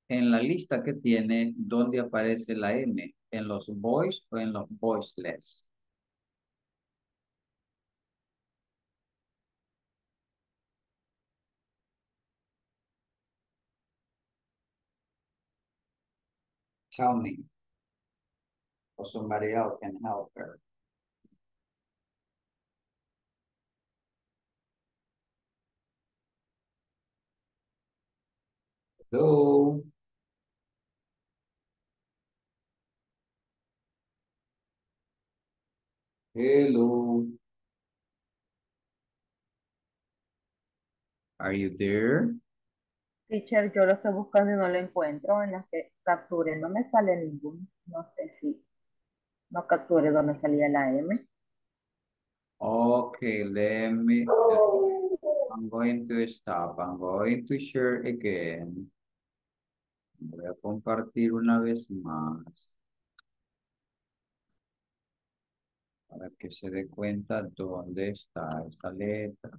En la lista que tiene, ¿dónde aparece la M? ¿En los voice o en los voiceless? Tell me. Or somebody else can help her. Hello. Hello. Are you there? Teacher, yo lo estoy buscando y no lo encuentro. En las que capture no me sale ninguno. No sé si no capture donde salía la M. Okay, let me. I'm going to stop. I'm going to share again. Voy a compartir una vez más para que se dé cuenta dónde está esta letra.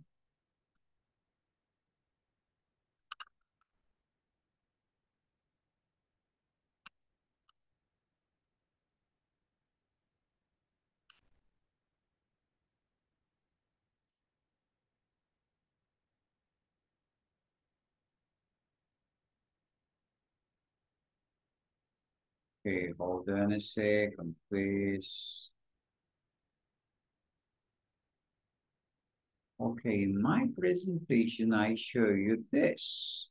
Okay, hold on a second, please. Okay, in my presentation, I show you this.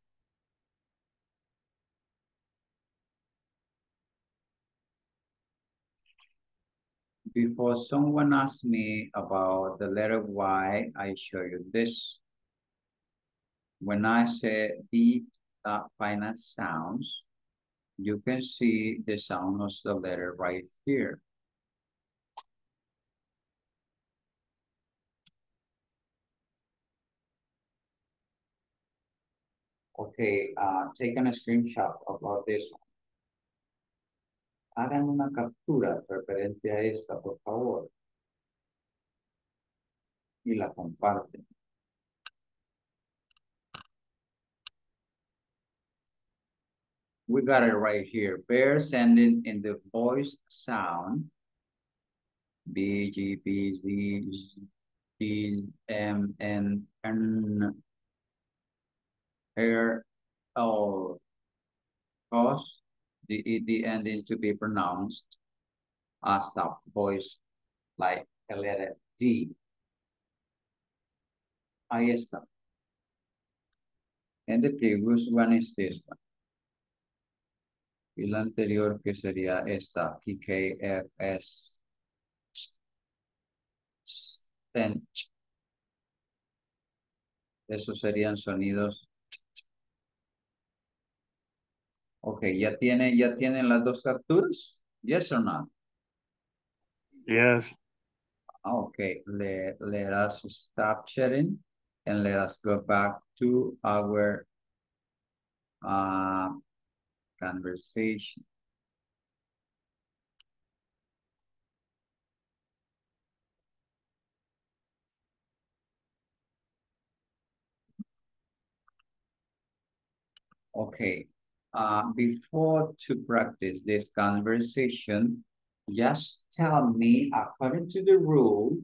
Before someone asked me about the letter Y, I show you this. When I say the uh, final sounds, you can see the sound of the letter right here. Okay, uh, taking a screenshot about this one. Hagan una captura referente a esta, por favor. Y la comparten. We got it right here. Bear sending in the voice sound. B, G, B, Z, G, M, N, N, R, L, cause the E D ending to be pronounced as a voice like a letter D. Ahí está. And the previous one is this one. Y la anterior que sería esta, K K F S. Esos serían sonidos. Ok, ¿ya tiene, ya tienen las dos capturas? Yes or not? Yes. Ok, let, let us stop sharing and let us go back to our uh, conversation. Okay. Uh, before to practice this conversation, just tell me, according to the rule,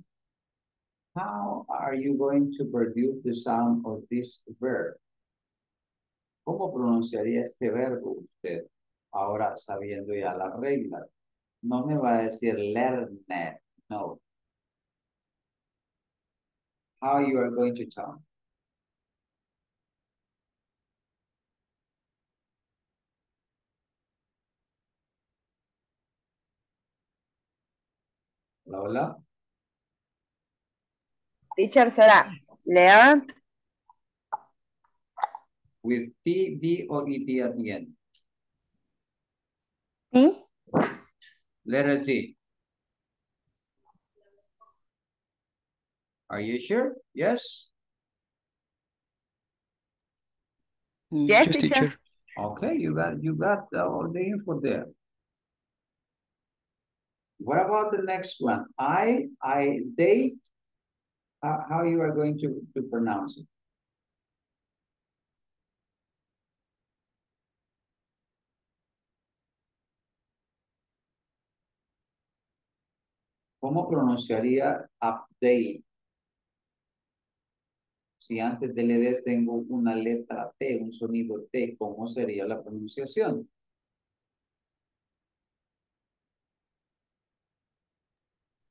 how are you going to produce the sound of this verb? ¿Cómo pronunciaría este verbo usted? Ahora, sabiendo ya las reglas. No me va a decir learner, no. How you are going to talk? Lola? Teacher Sara, learn. With T, D, or E, D at the end? T. Letter T. Are you sure? Yes? Yes, yes, teacher. teacher. Okay, you got, you got all the info there. What about the next one? I, I, date, uh, how you are going to, to pronounce it? ¿Cómo pronunciaría update? Si antes del E D tengo una letra T, un sonido T, ¿cómo sería la pronunciación?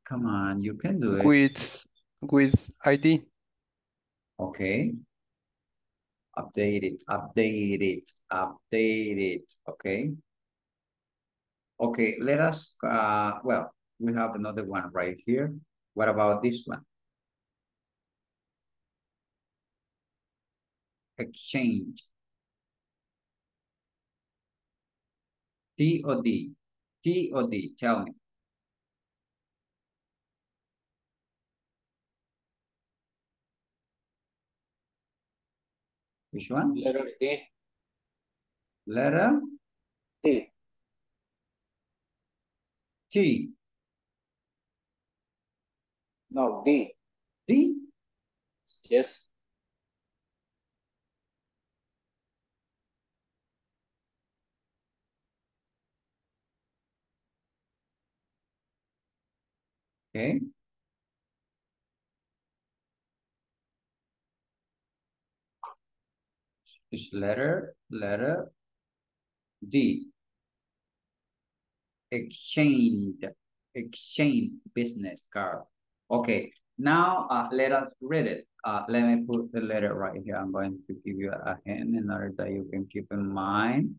Come on, you can do it. With, with I D. Okay. Update it, update it, update it. Okay. Okay, let us, uh, well, we have another one right here. What about this one? Exchange. T or D? T or D, tell me. Which one? Letter T. Letter? T. T. No, D. D? Yes. Okay. Is letter, letter D. Exchange, exchange business card. Okay, now uh, let us read it. Uh, let me put the letter right here. I'm going to give you a hint in order that you can keep in mind.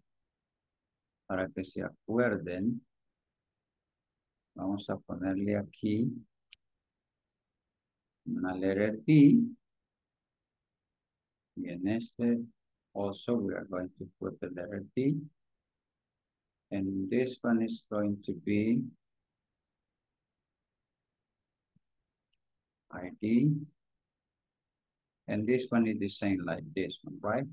Para que se acuerden. Vamos a ponerle aquí una letter T. Y en este, also, we are going to put the letter T. And this one is going to be I D. And this one is the same like this one, right?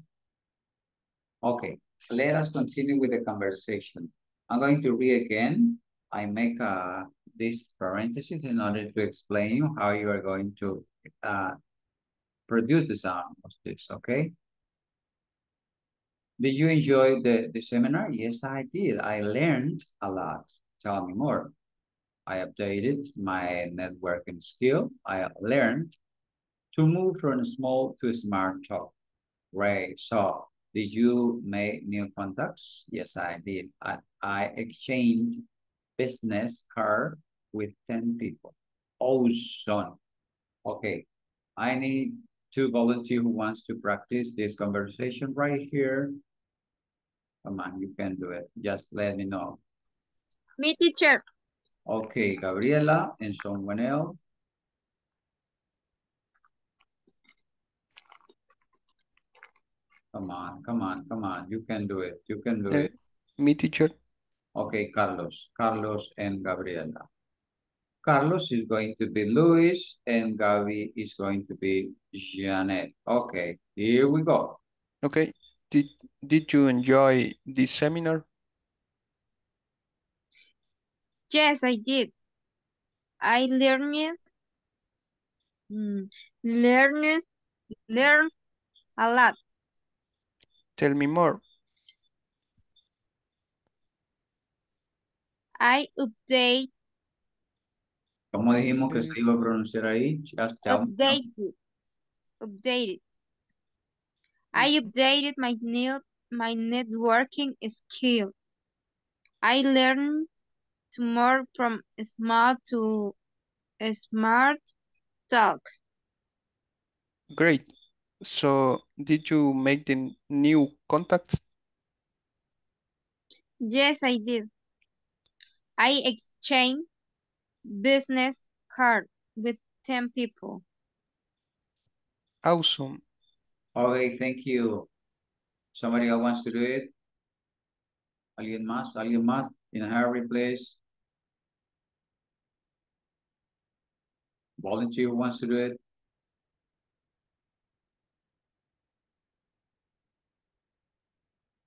Okay, let us continue with the conversation. I'm going to read again. I make uh, this parenthesis in order to explain how you are going to uh, produce the sound of this, okay? Did you enjoy the, the seminar? Yes, I did. I learned a lot. Tell me more. I updated my networking skill. I learned to move from small to smart talk. Right. So did you make new contacts? Yes, I did. I, I exchanged business card with ten people. Awesome. Okay. I need two volunteers who wants to practice this conversation right here. Come on, you can do it. Just let me know. Me, teacher. Okay, Gabriela and someone else. Come on, come on, come on. You can do it. You can do uh, it. Me, teacher. Okay, Carlos. Carlos and Gabriela. Carlos is going to be Luis and Gabi is going to be Jeanette. Okay, here we go. Okay, did, did you enjoy this seminar? Yes, I did. I learned, learned, learned a lot. Tell me more. I update. ¿Cómo dijimos que se iba a pronunciar ahí? Updated. Updated. I updated my new my networking skill. I learned to more from small to smart talk. Great. So did you make the new contacts? Yes, I did. I exchanged business card with ten people. Awesome. Okay, thank you. Somebody else wants to do it? Alguien más, alguien más, in a hurry, please. Volunteer wants to do it.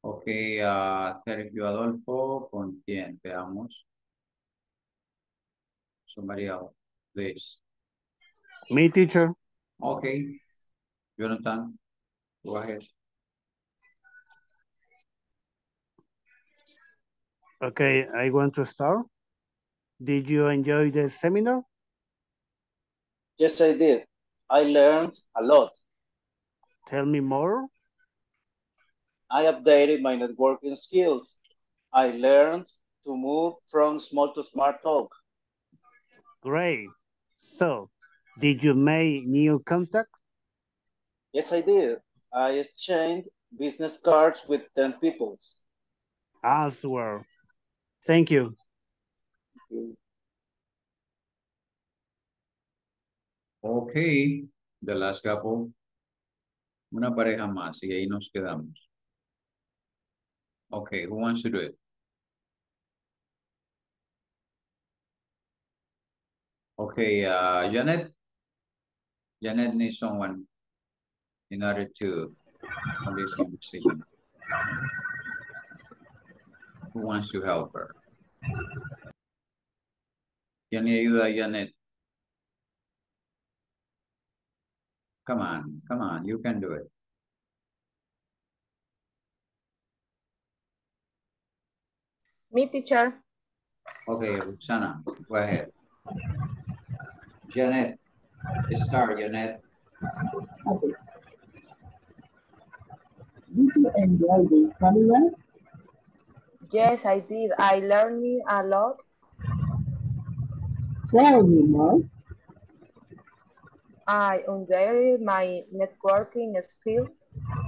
Okay, uh, Sergio Adolfo, ¿con quién? Veamos. Somebody else, please. Me, teacher. Okay. Jonathan, go ahead. Okay, I want to start. Did you enjoy the seminar? Yes, I did. I learned a lot. Tell me more. I updated my networking skills. I learned to move from small to smart talk. Great. So, did you make new contacts? Yes, I did. I exchanged business cards with ten people. As well. Thank you. Okay. The last couple. Una pareja más y ahí nos quedamos. Okay, who wants to do it? Okay, uh, Janet. Janet needs someone in order to have this conversation. Who wants to help her? ¿Quién le ayuda a Janet? Come on, come on, you can do it. Me, teacher. Okay, Roxana, go ahead. Jeanette, start, Jeanette. Okay. Did you enjoy this seminar? Yes, I did. I learned a lot. Tell me more. I updated my networking skills.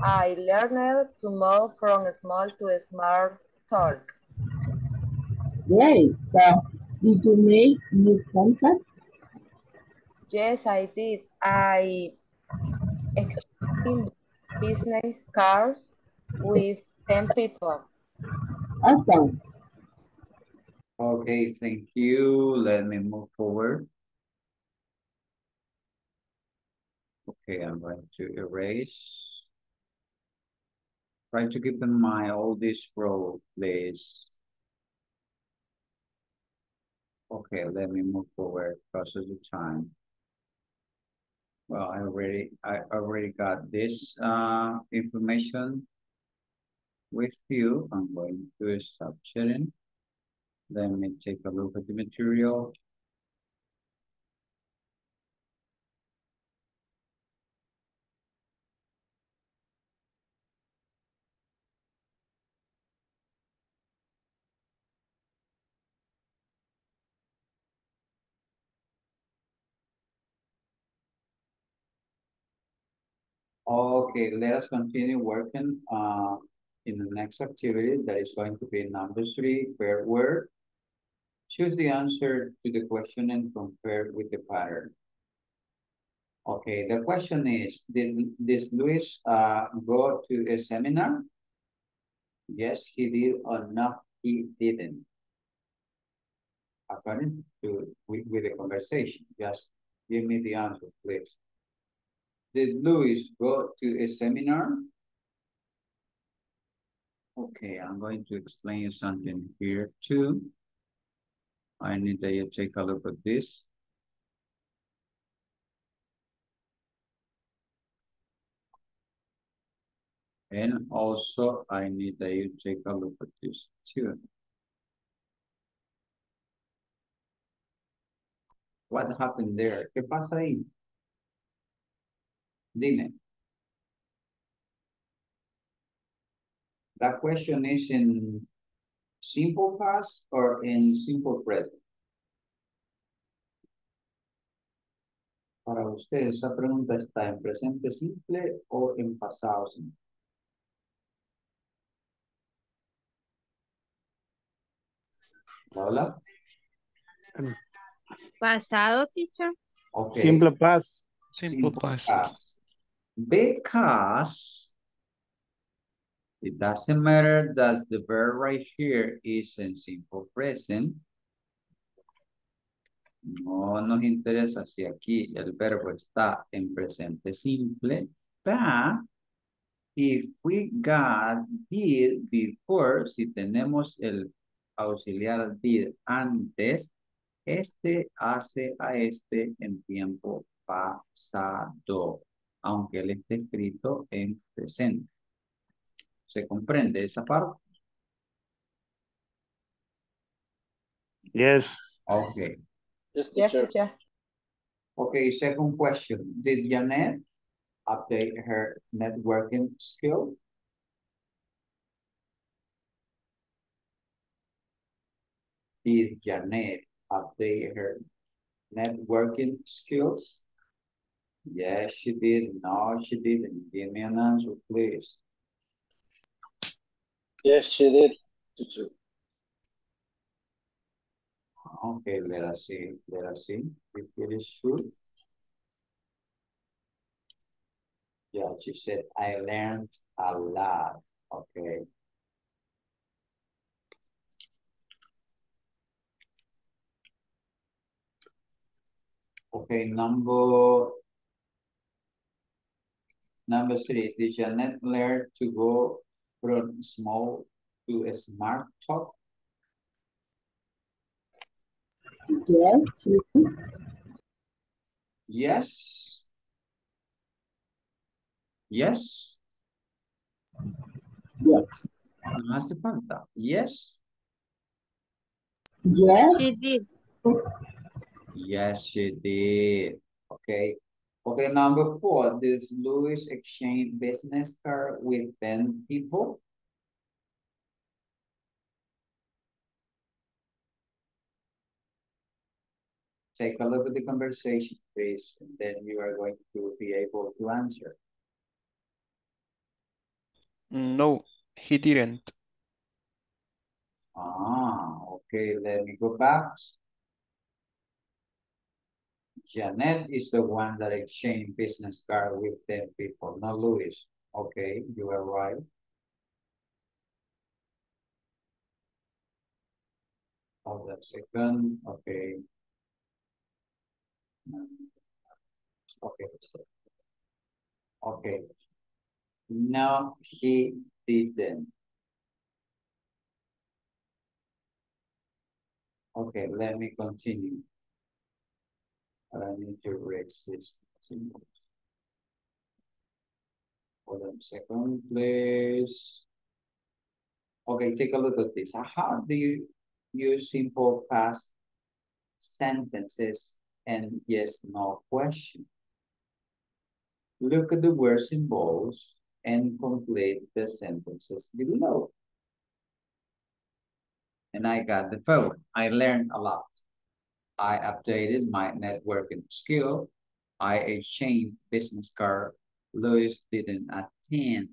I learned to move from small to smart talk. Great. So Did you make new contacts? Yes, I did. I exchanged business cards with ten people. Awesome. Okay, thank you. Let me move forward. Okay, I'm going to erase. Try to keep in mind all this row, please. Okay, let me move forward, process the time. Well, I already, I already got this uh, information with you. I'm going to stop sharing. Let me take a look at the material. Okay, let us continue working uh, in the next activity that is going to be number three, pair word. Choose the answer to the question and compare with the pattern. Okay, the question is, did, did Luis uh, go to a seminar? Yes, he did, or no, he didn't. According to with, with the conversation, just give me the answer, please. Did Luis go to a seminar? Okay, I'm going to explain you something here too. I need that you take a look at this. And also, I need that you take a look at this too. What happened there? ¿Qué pasa ahí? Dime. That question is in simple past or in simple present. Para usted, esa pregunta está en presente simple o en pasado simple. Hola. Pasado, teacher. Okay. Simple past. Simple, simple past. past. Because it doesn't matter that the verb right here is in simple present. No nos interesa si aquí el verbo está en presente simple. But if we got did before, si tenemos el auxiliar did antes, este hace a este en tiempo pasado, aunque él esté escrito en presente. ¿Se comprende esa parte? Yes. Okay. Yes, teacher. Okay, second question. Did Jeanette update her networking skill? Did Jeanette update her networking skills? Yes, she did. No, she didn't. Give me an answer, please. Yes, she did. Okay, let us see. Let us see if it is true. Yeah, she said, I learned a lot. Okay. Okay, number... Number three, did Jeanette learn to go from small to a smart talk? Yes. Yes. Yes. Yes. No hace falta. Yes. Yes, she did. Yes, she did. Okay. Okay, number four, did Luis exchange business card with ten people? Take a look at the conversation, please, and then you are going to be able to answer. No, he didn't. Ah, okay, let me go back. Jeanette is the one that exchanged business card with the people, not Luis. Okay, you are right. Hold on a second. Okay. Okay. Okay. No, he didn't. Okay, let me continue. I need to erase this symbol. Hold on a second, please. Okay, take a look at this. How do you use simple past sentences and yes, no question? Look at the word symbols and complete the sentences below. And I got the phone. I learned a lot. I updated my networking skill. I exchanged business card. Luis didn't attend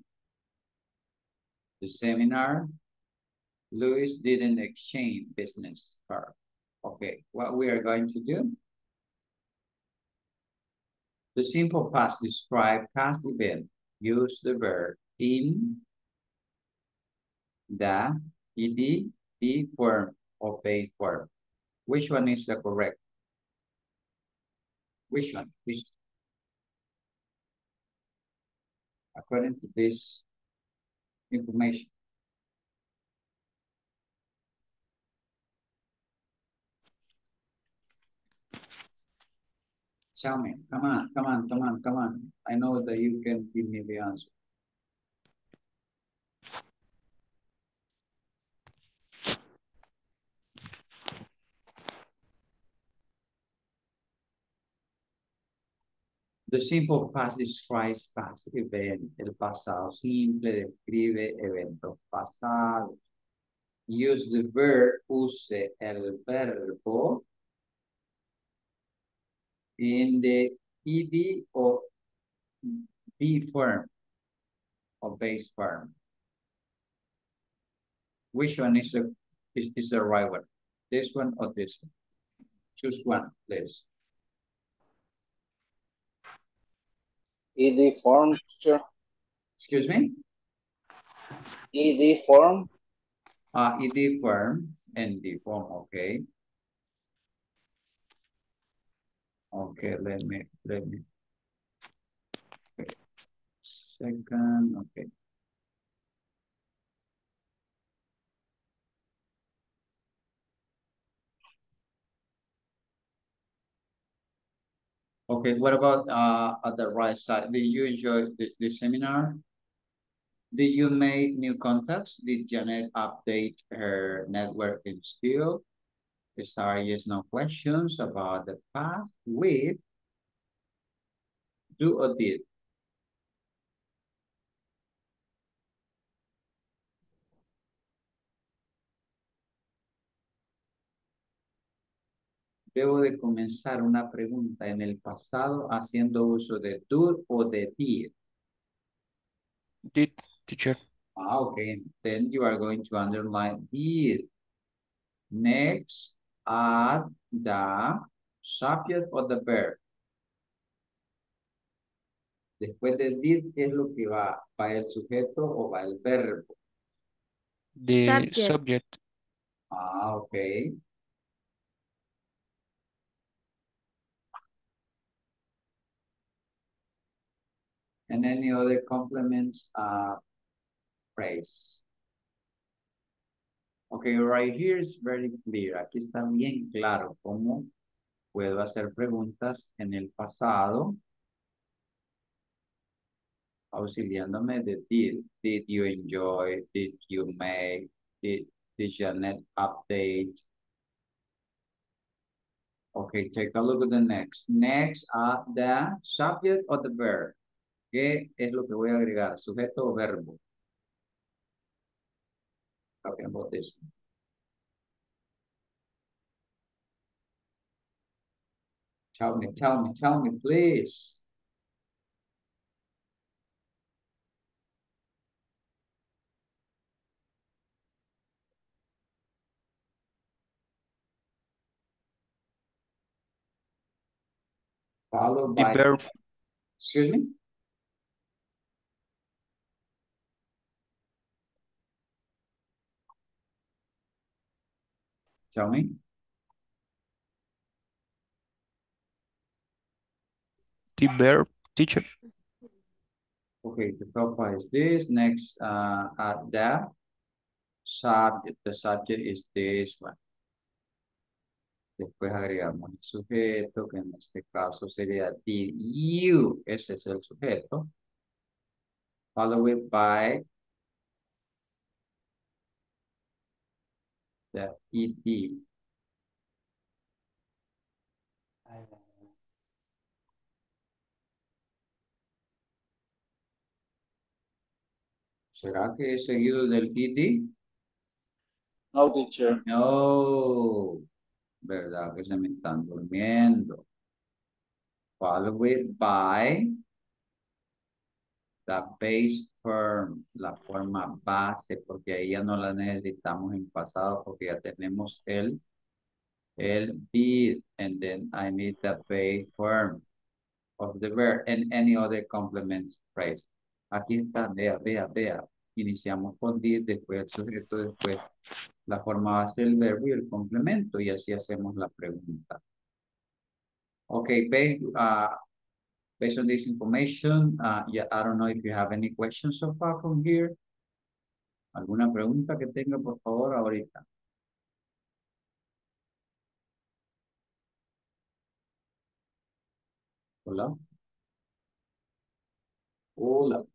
the seminar. Luis didn't exchange business card. Okay, what we are going to do? The simple past describe past event. Use the verb in, the, ed, the form or base form. Which one is the correct? Which one? Which? According to this information. Tell me, come on, come on, come on, come on. I know that you can give me the answer. The simple past describes past event. El pasado simple describe eventos pasados. Use the verb, use el verbo in the ed or b form or base form. Which one is the is, is the right one? This one or this one? Choose one, please. E D form, sure. Excuse me? E D form? Uh, E D form and D form, okay. Okay, let me, let me. Okay. Second, okay. Okay, what about uh, at the right side? Did you enjoy the, the seminar? Did you make new contacts? Did Jeanette update her networking skill? Sorry, yes, no questions about the past with do or did. Debo de comenzar una pregunta en el pasado haciendo uso de do o de did. Did, teacher. Ah, okay. Then you are going to underline did. Next, add the subject o the verb. Después de did, ¿qué es lo que va? ¿Va el sujeto o va el verbo? The subject. subject. Ah, okay. And any other complements uh phrase. Okay, right here is very clear. Aquí está bien claro cómo puedo hacer preguntas en el pasado auxiliándome de did. Did you enjoy? Did you make? Did, did Jeanette update? Okay, take a look at the next. Next are the subject or the verb. ¿Qué es lo que voy a agregar? ¿Sujeto o verbo? Talking about this. Tell me, tell me, tell me, please. followed the by... verb. Excuse me? Tell me. The verb, teacher. Okay, the verb is this. Next, uh, at the subject. The subject is this one. Después agregamos el sujeto, que en este caso sería did you. Ese es el sujeto. Followed by the E D. ¿Será que es seguido del E D? No, teacher. No. ¿Verdad que se me están durmiendo? Followed by the base form, la forma base, porque ahí ya no la necesitamos en pasado, porque ya tenemos el, el did, and then I need the base form of the verb and any other complement phrase. Aquí está, vea, vea, vea. Iniciamos con did, después el sujeto, después la forma base del verbo y el complemento, y así hacemos la pregunta. Ok, based, uh, based on this information, uh, yeah, I don't know if you have any questions so far from here. ¿Alguna pregunta que tenga, por favor, ahorita? Hola. Hola.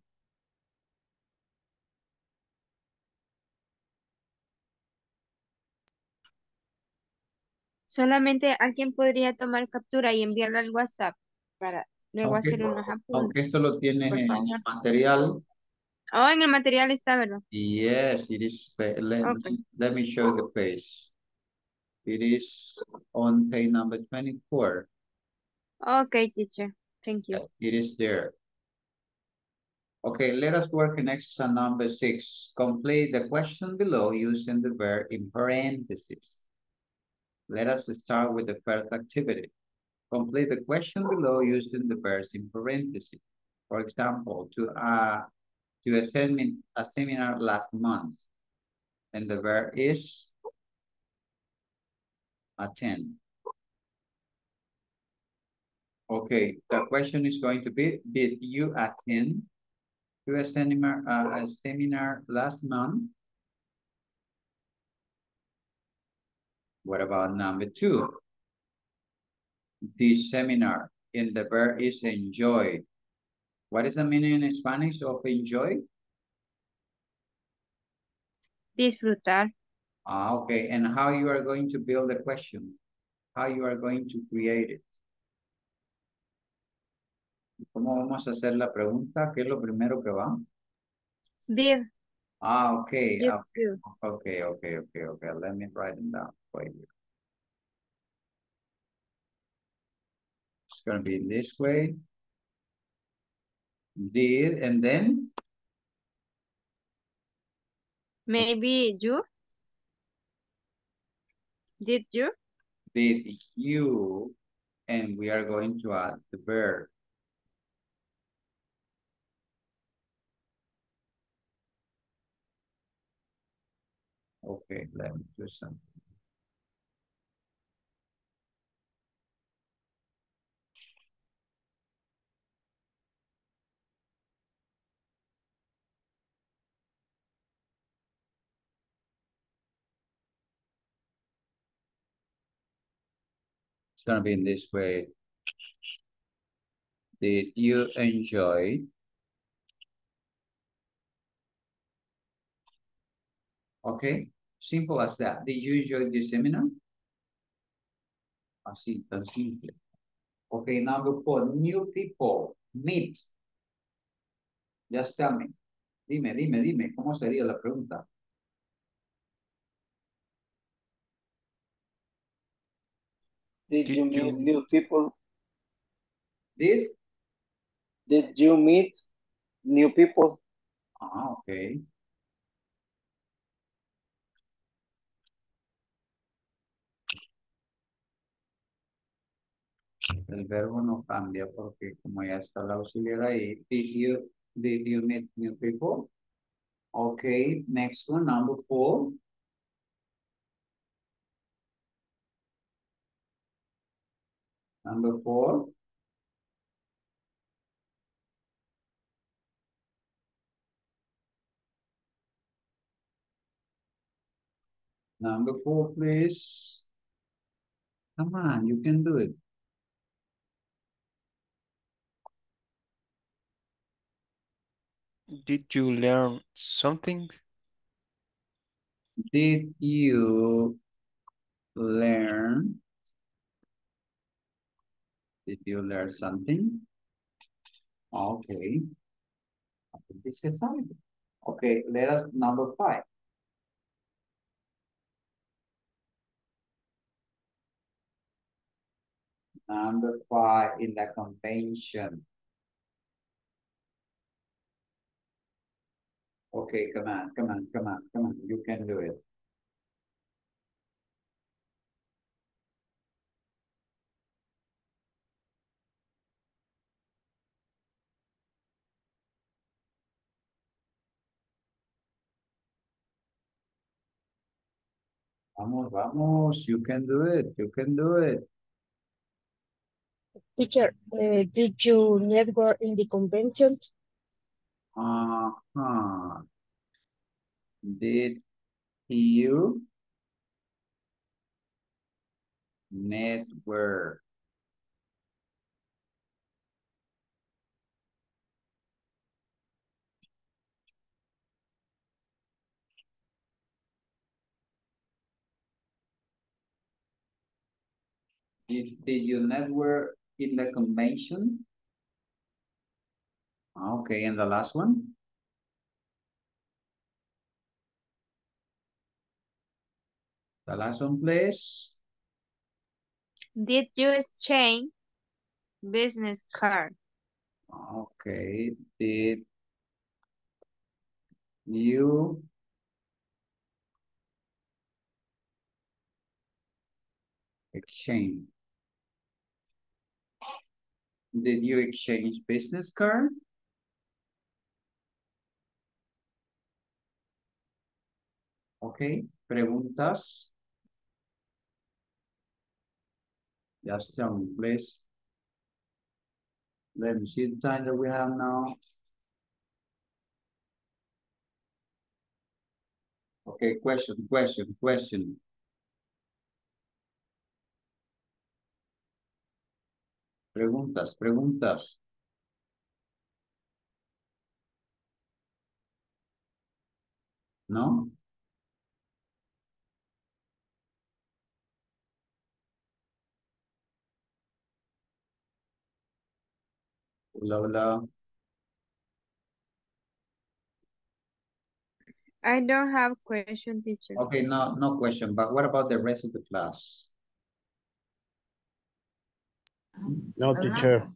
Solamente alguien podría tomar captura y enviarla al WhatsApp para luego okay. hacer unos apuntes. Aunque esto lo tienes en el material. Oh, en el material está, ¿verdad? Yes, it is. Let, okay. let me show the page. It is on page number twenty-four. Okay, teacher. Thank you. It is there. Okay, let us work in exercise number six. Complete the question below using the verb in parentheses. Let us start with the first activity. Complete the question below using the verbs in parentheses. For example, to, uh, to a, semin a seminar last month, and the verb is attend. Okay, the question is going to be, did you attend to a seminar, uh, a seminar last month? What about number two? The seminar, in the verb is enjoy. What is the meaning in Spanish of enjoy? Disfrutar. Ah, okay. And how you are going to build the question? How you are going to create it? ¿Cómo vamos a hacer la pregunta? ¿Qué es lo primero que va? Did. Ah, okay. Did you. Okay, okay, okay, okay. Let me write it down. It's going to be this way. Did, and then? Maybe you? Did you? Did you, and we are going to add the verb. Okay, let me do something. It's going to be in this way. Did you enjoy? Okay, simple as that. Did you enjoy the seminar? Así, tan simple. Okay, number four, new people, meet. Just tell me. Dime, dime, dime, ¿cómo sería la pregunta? Did, Did you meet you... new people? Did? Did you meet new people? Ah, okay. el verbo no cambia porque como ya está el auxiliar ahí. Did you, did you meet new people? Okay, next one, number four. Number four. Number four, please. Come on, you can do it. Did you learn something? Did you learn? Did you learn something? Okay. This is something. Okay, let us number five. Number five in the convention. Okay, come on, come on, come on, come on. You can do it. Vamos, vamos. You can do it. You can do it. Teacher, uh, did you network in the convention? Uh-huh. Did you network? Did, did you network in the convention? Okay, and the last one? The last one, please. Did you exchange business card? Okay, did you exchange? Did you exchange business card? Okay, preguntas. Just tell me, please. Let me see the time that we have now. Okay, question, question, question. Preguntas, preguntas. ¿No? Lola. I don't have question, teacher. Okay, no, no question. But what about the rest of the class? No, teacher.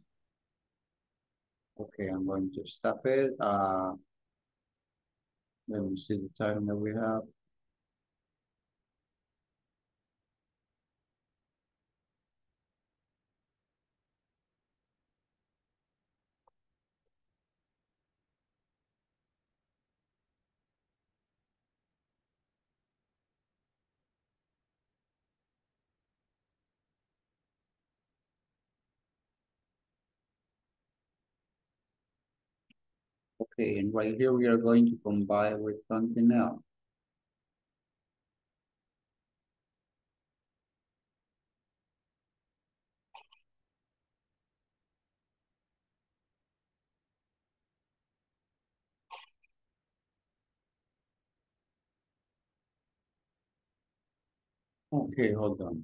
Okay, I'm going to stop it. Uh, let me see the time that we have. Okay, and right here we are going to combine with something else. Okay, hold on.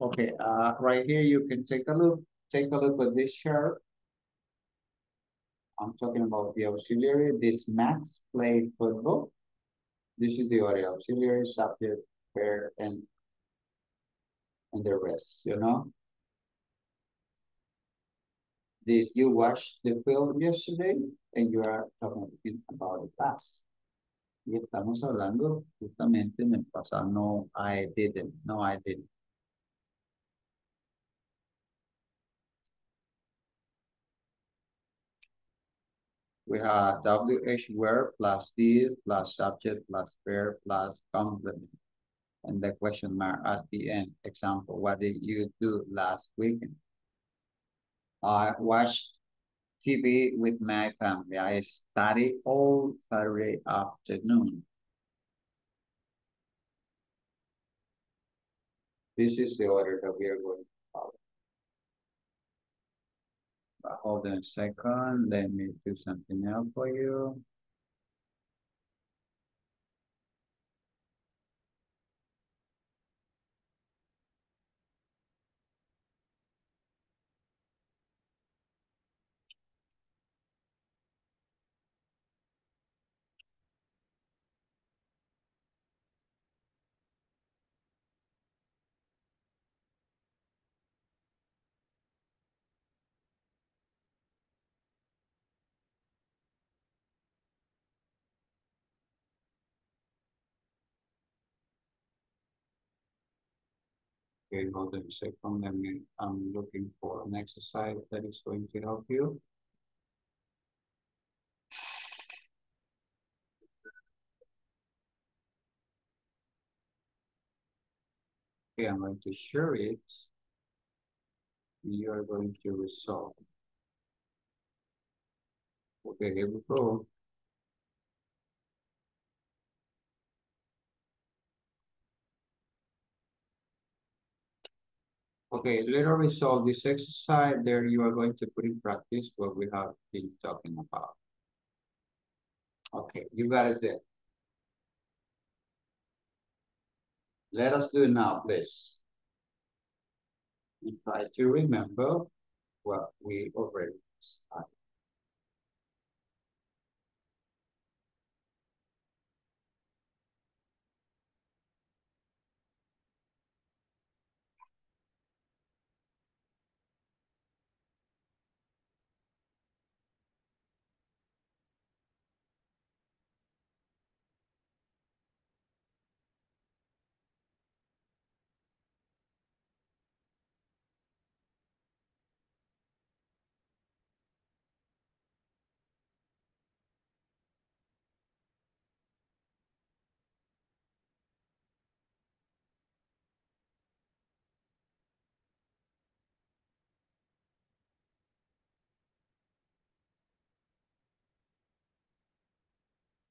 Okay, uh, right here you can take a look, take a look at this chart. I'm talking about the auxiliary. This Max played football. This is the audio auxiliary, subject, verb, and and the rest, you know. Did you watch the film yesterday? And you are talking about the past. Y estamos hablando justamente en el pasado. No, I didn't. No, I didn't. We have W H where plus did plus subject plus verb plus complement. And the question mark at the end. Example, what did you do last weekend? I watched T V with my family. I studied all Saturday afternoon. This is the order that we are going to follow. But hold on a second. Let me do something else for you. Okay, hold on a second. Let me, I'm looking for an exercise that is going to help you. Okay, I'm going to share it. You are going to resolve. Okay, here we go. Okay, let us resolve this exercise. There you are going to put in practice what we have been talking about. Okay, you got it there. Let us do it now, please. And try to remember what we already started.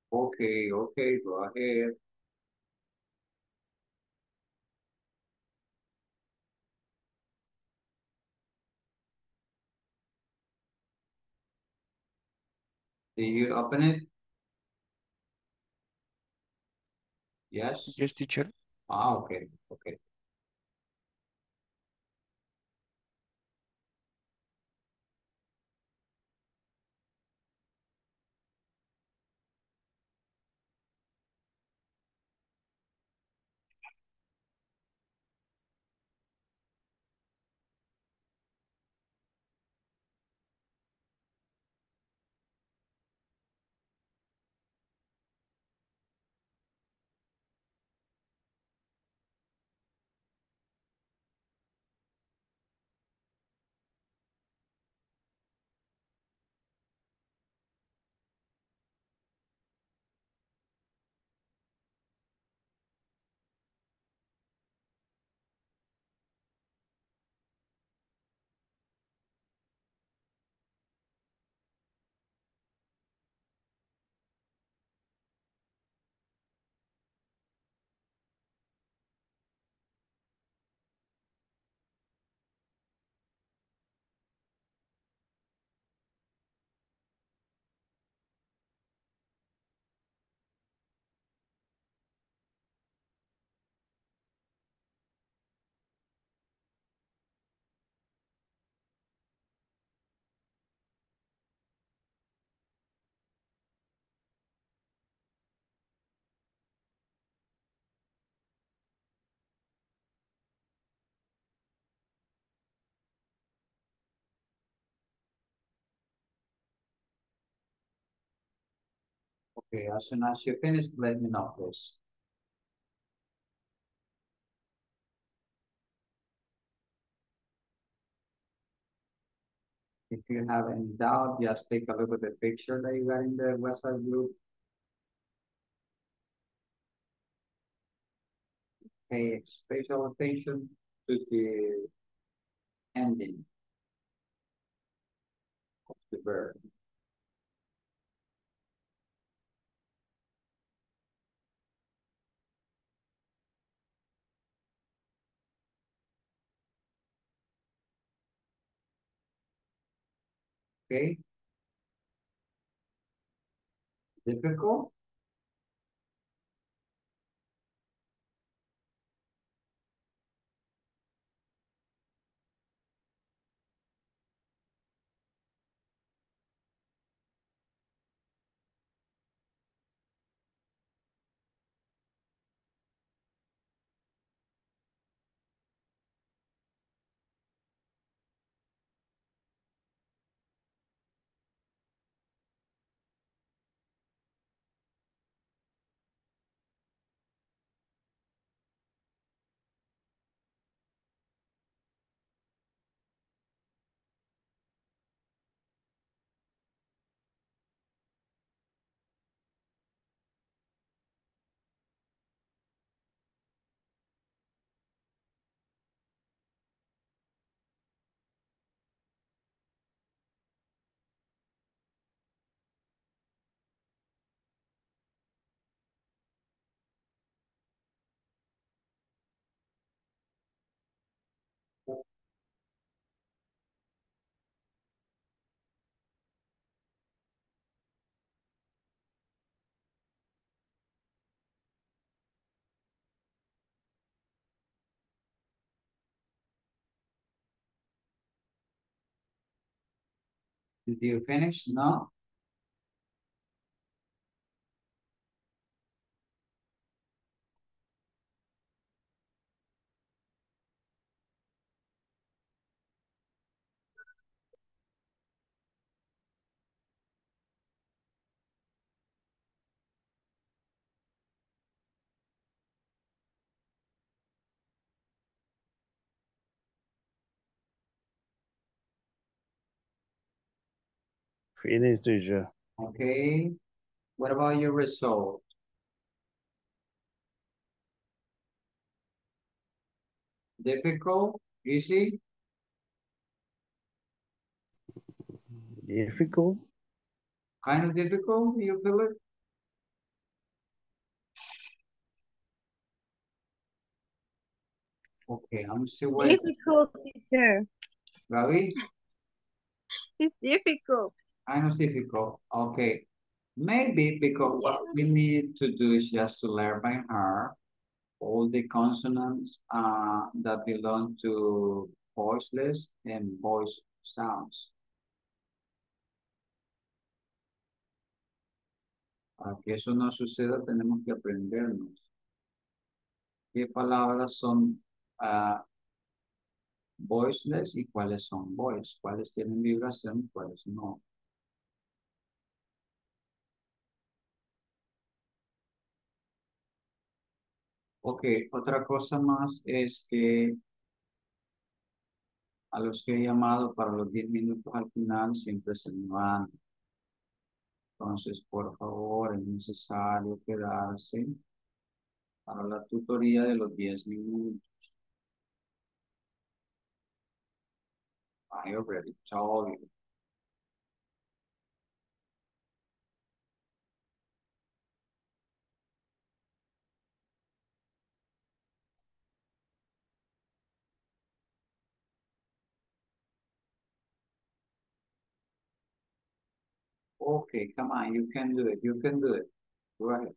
Okay, okay, go ahead. Did you open it? Yes? Yes, teacher. Ah, okay, okay. Okay, as soon as you finish, let me know, please. If you have any doubt, just take a look at the picture that you got in the WhatsApp group. Pay special attention to the ending of the verb. Okay. Difficult. Did you finish? No? Finish, teacher. Okay. What about your result? Difficult? Easy? Difficult. Kind of difficult, you feel it? Okay, I'm still waiting. Difficult, teacher. Ravi? It's difficult. I know difficult. Okay. Maybe because what we need to do is just to learn by heart all the consonants uh, that belong to voiceless and voiced sounds. Para que eso no suceda, tenemos que aprendernos qué palabras son uh, voiceless y cuáles son voiced, cuáles tienen vibración, cuáles no. Ok, otra cosa más es que a los que he llamado para los diez minutos al final siempre se me van. Entonces, por favor, es necesario quedarse para la tutoría de los diez minutos. I already told you. Okay, come on, you can do it, you can do it. Go ahead.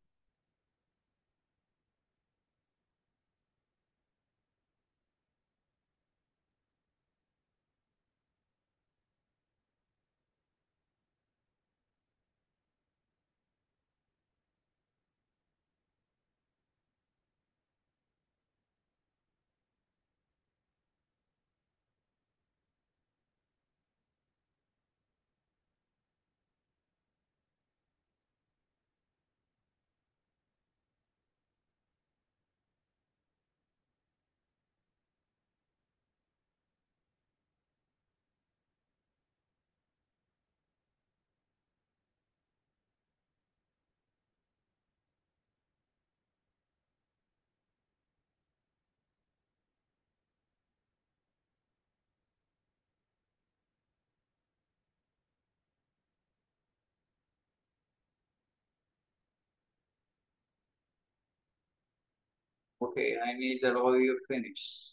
Okay, I need the audio finish.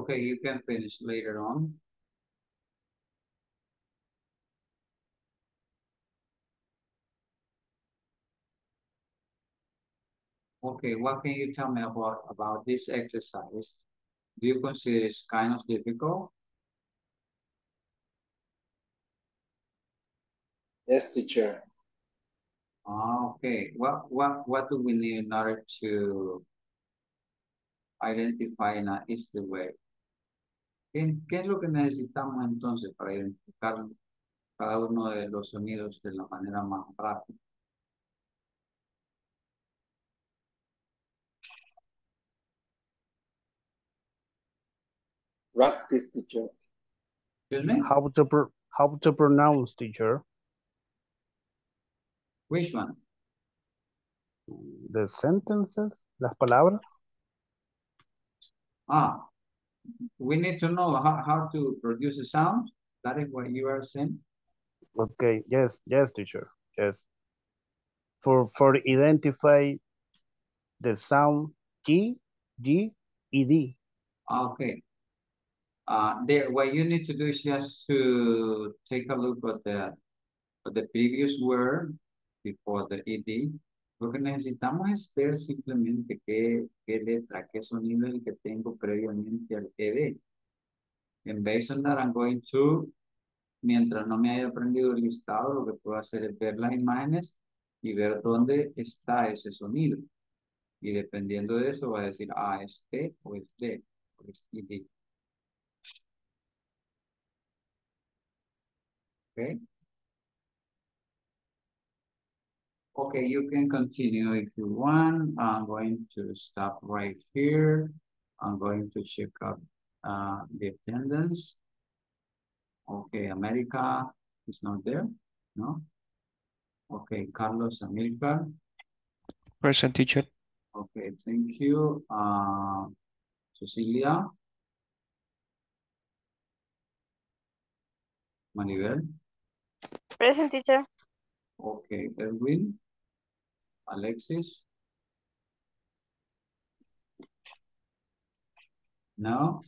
Okay, you can finish later on. Okay, what can you tell me about, about this exercise? Do you consider it's kind of difficult? Yes, teacher. Okay, what, what, what do we need in order to identify in an easy way? ¿Qué es lo que necesitamos entonces para identificar cada uno de los sonidos de la manera más rápida? Practice, teacher. Excuse me? How to, pro how to pronounce, teacher? Which one? The sentences, las palabras. Ah. We need to know how, how to produce a sound. That is what you are saying. Okay. Yes. Yes, teacher. Yes. For for identify the sound G, G, E, D. Okay. Uh, there. What you need to do is just to take a look at the at the previous word before the E D. Lo que necesitamos es ver simplemente qué, qué letra, qué sonido es el que tengo previamente al E D. And based on that, I'm going to, mientras no me haya aprendido el listado, lo que puedo hacer es ver las imágenes y ver dónde está ese sonido. Y dependiendo de eso, va a decir, ah, es T o es D o es E D. ¿Ok? Okay, you can continue if you want. I'm going to stop right here. I'm going to check up uh, the attendance. Okay, America is not there, no? Okay, Carlos Amilcar. Present, teacher. Okay, thank you. Uh, Cecilia. Maribel. Present, teacher. Okay, Edwin. Alexis? No?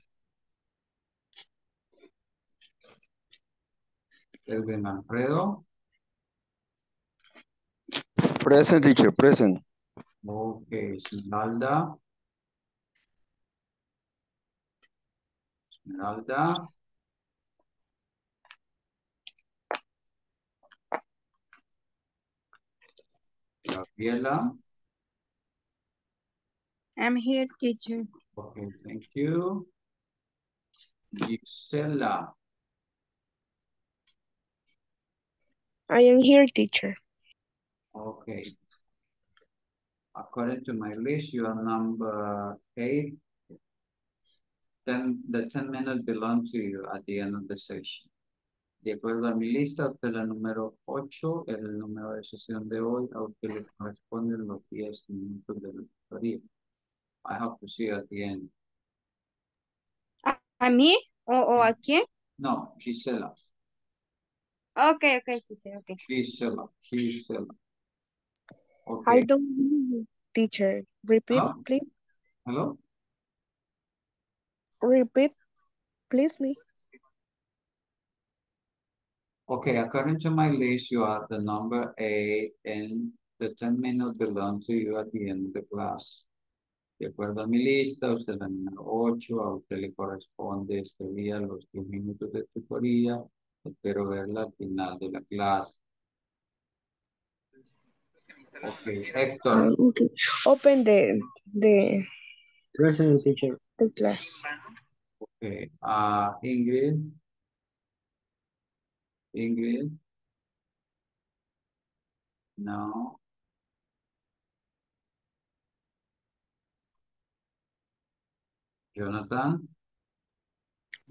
Edwin Alfredo? Present, teacher, present. Okay, Smeralda? Smeralda? Gabriela? I'm here, teacher. Okay, thank you. Gisela? I am here, teacher. Okay. According to my list, you are number eight. Then the ten minutes belong to you at the end of the session. De acuerdo a mi lista, usted es la número ocho, el número de sesión de hoy, a usted le corresponden los diez minutos de la historia. I hope to see you at the end. ¿A, a mí? ¿O, ¿O a quién? No, Gisela. Ok, ok, Gisela. Okay. Gisela, Gisela. Okay. I don't know, teacher. Repeat, oh. please. Hello? Repeat, please, me. Okay, according to my list, you are the number eight and the ten minutes belong to you at the end of the class. De acuerdo a mi lista, usted es la número ocho, a usted le corresponde este día los diez minutos de tutoría. Espero verla al final de la clase. Okay, Hector. Okay. Open the, the, present teacher. The class. Okay, uh, Ingrid. Ingrid? No. Jonathan?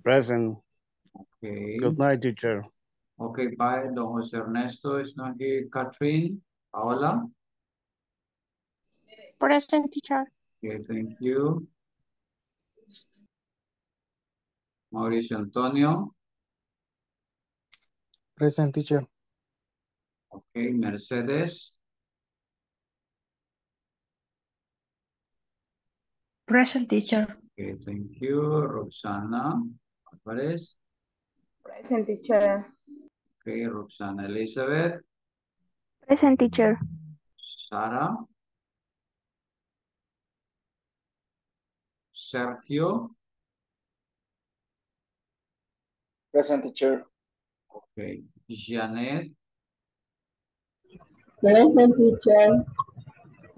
Present. Okay. Good night, teacher. Okay, bye. Don Jose Ernesto is not here. Katherine Paola? Present, teacher. Okay, thank you. Mauricio Antonio? Present, teacher. Okay, Mercedes. Present, teacher. Okay, thank you. Roxana Alvarez. Present, teacher. Okay, Roxana Elizabeth. Present, teacher. Sara. Sergio. Present, teacher. Okay, Jeanette. Present, teacher.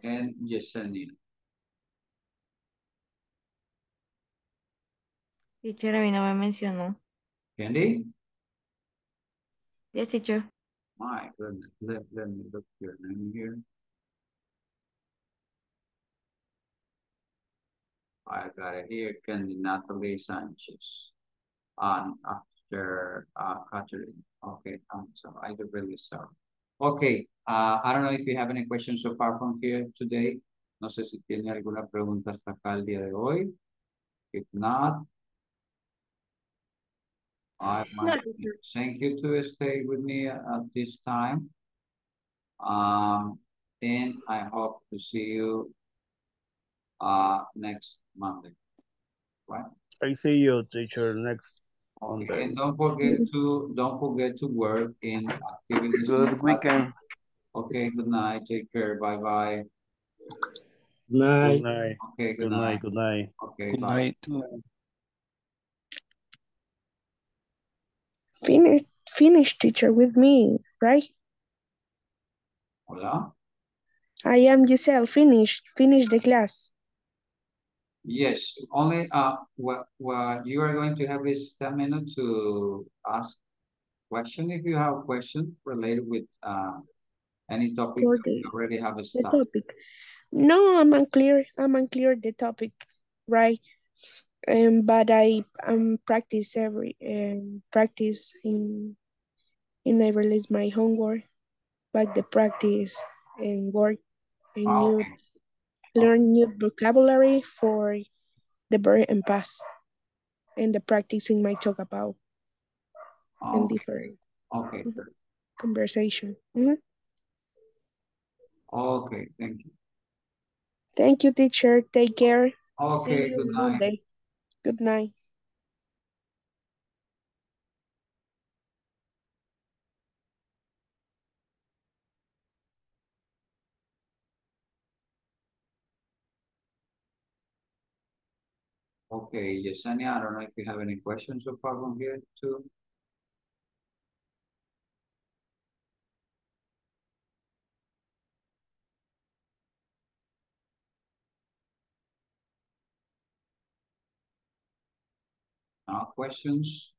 And Yesenia. Teacher, a mí no me mencionó. Candy? Yes, teacher. My goodness, let, let me look your name here. I got it here, Candy, Natalie Sanchez. And after uh, Katherine. Okay, I'm sorry, I'm really sorry. Okay, uh, I don't know if you have any questions so far from here today. No sé si tiene alguna pregunta hasta acá el día de hoy. If not, I want to thank you to stay with me at this time. Um, and I hope to see you uh, next Monday. Right? I see you, teacher, next Monday. Okay. And don't forget to don't forget to work in activities. Good weekend. Okay. Good night. Take care. Bye bye. Good night. Good night. Okay. Good, good night. night. Good night. Okay. Good bye. night. Finish, finish, teacher, with me, right? Hola. I am Giselle. Finish, finish the class. Yes, only uh, what, what you are going to have is ten minutes to ask question if you have a question related with uh, any topic the, you already have a start. topic. No, I'm unclear. I'm unclear the topic, right? Um, but I um practice every um practice in and I release my homework, but the practice and work and oh. new learn new vocabulary for the verb and past and the practicing my talk about oh. and different okay conversation. Mm-hmm. Okay, thank you. Thank you, teacher. Take care. Okay, good night. Good night. Okay, Yesenia, I don't know if you have any questions so far from here too. No questions?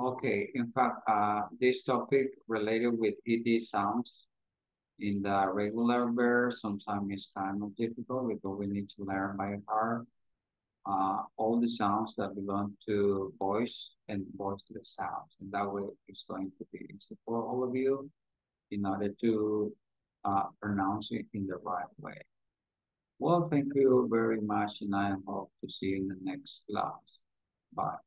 Okay, in fact, uh, this topic related with E D sounds in the regular verb sometimes is kind of difficult because we need to learn by heart. Uh, all the sounds that belong to voice and voiceless sounds. And that way it's going to be easy for all of you in order to uh, pronounce it in the right way. Well, thank you very much and I hope to see you in the next class. Bye.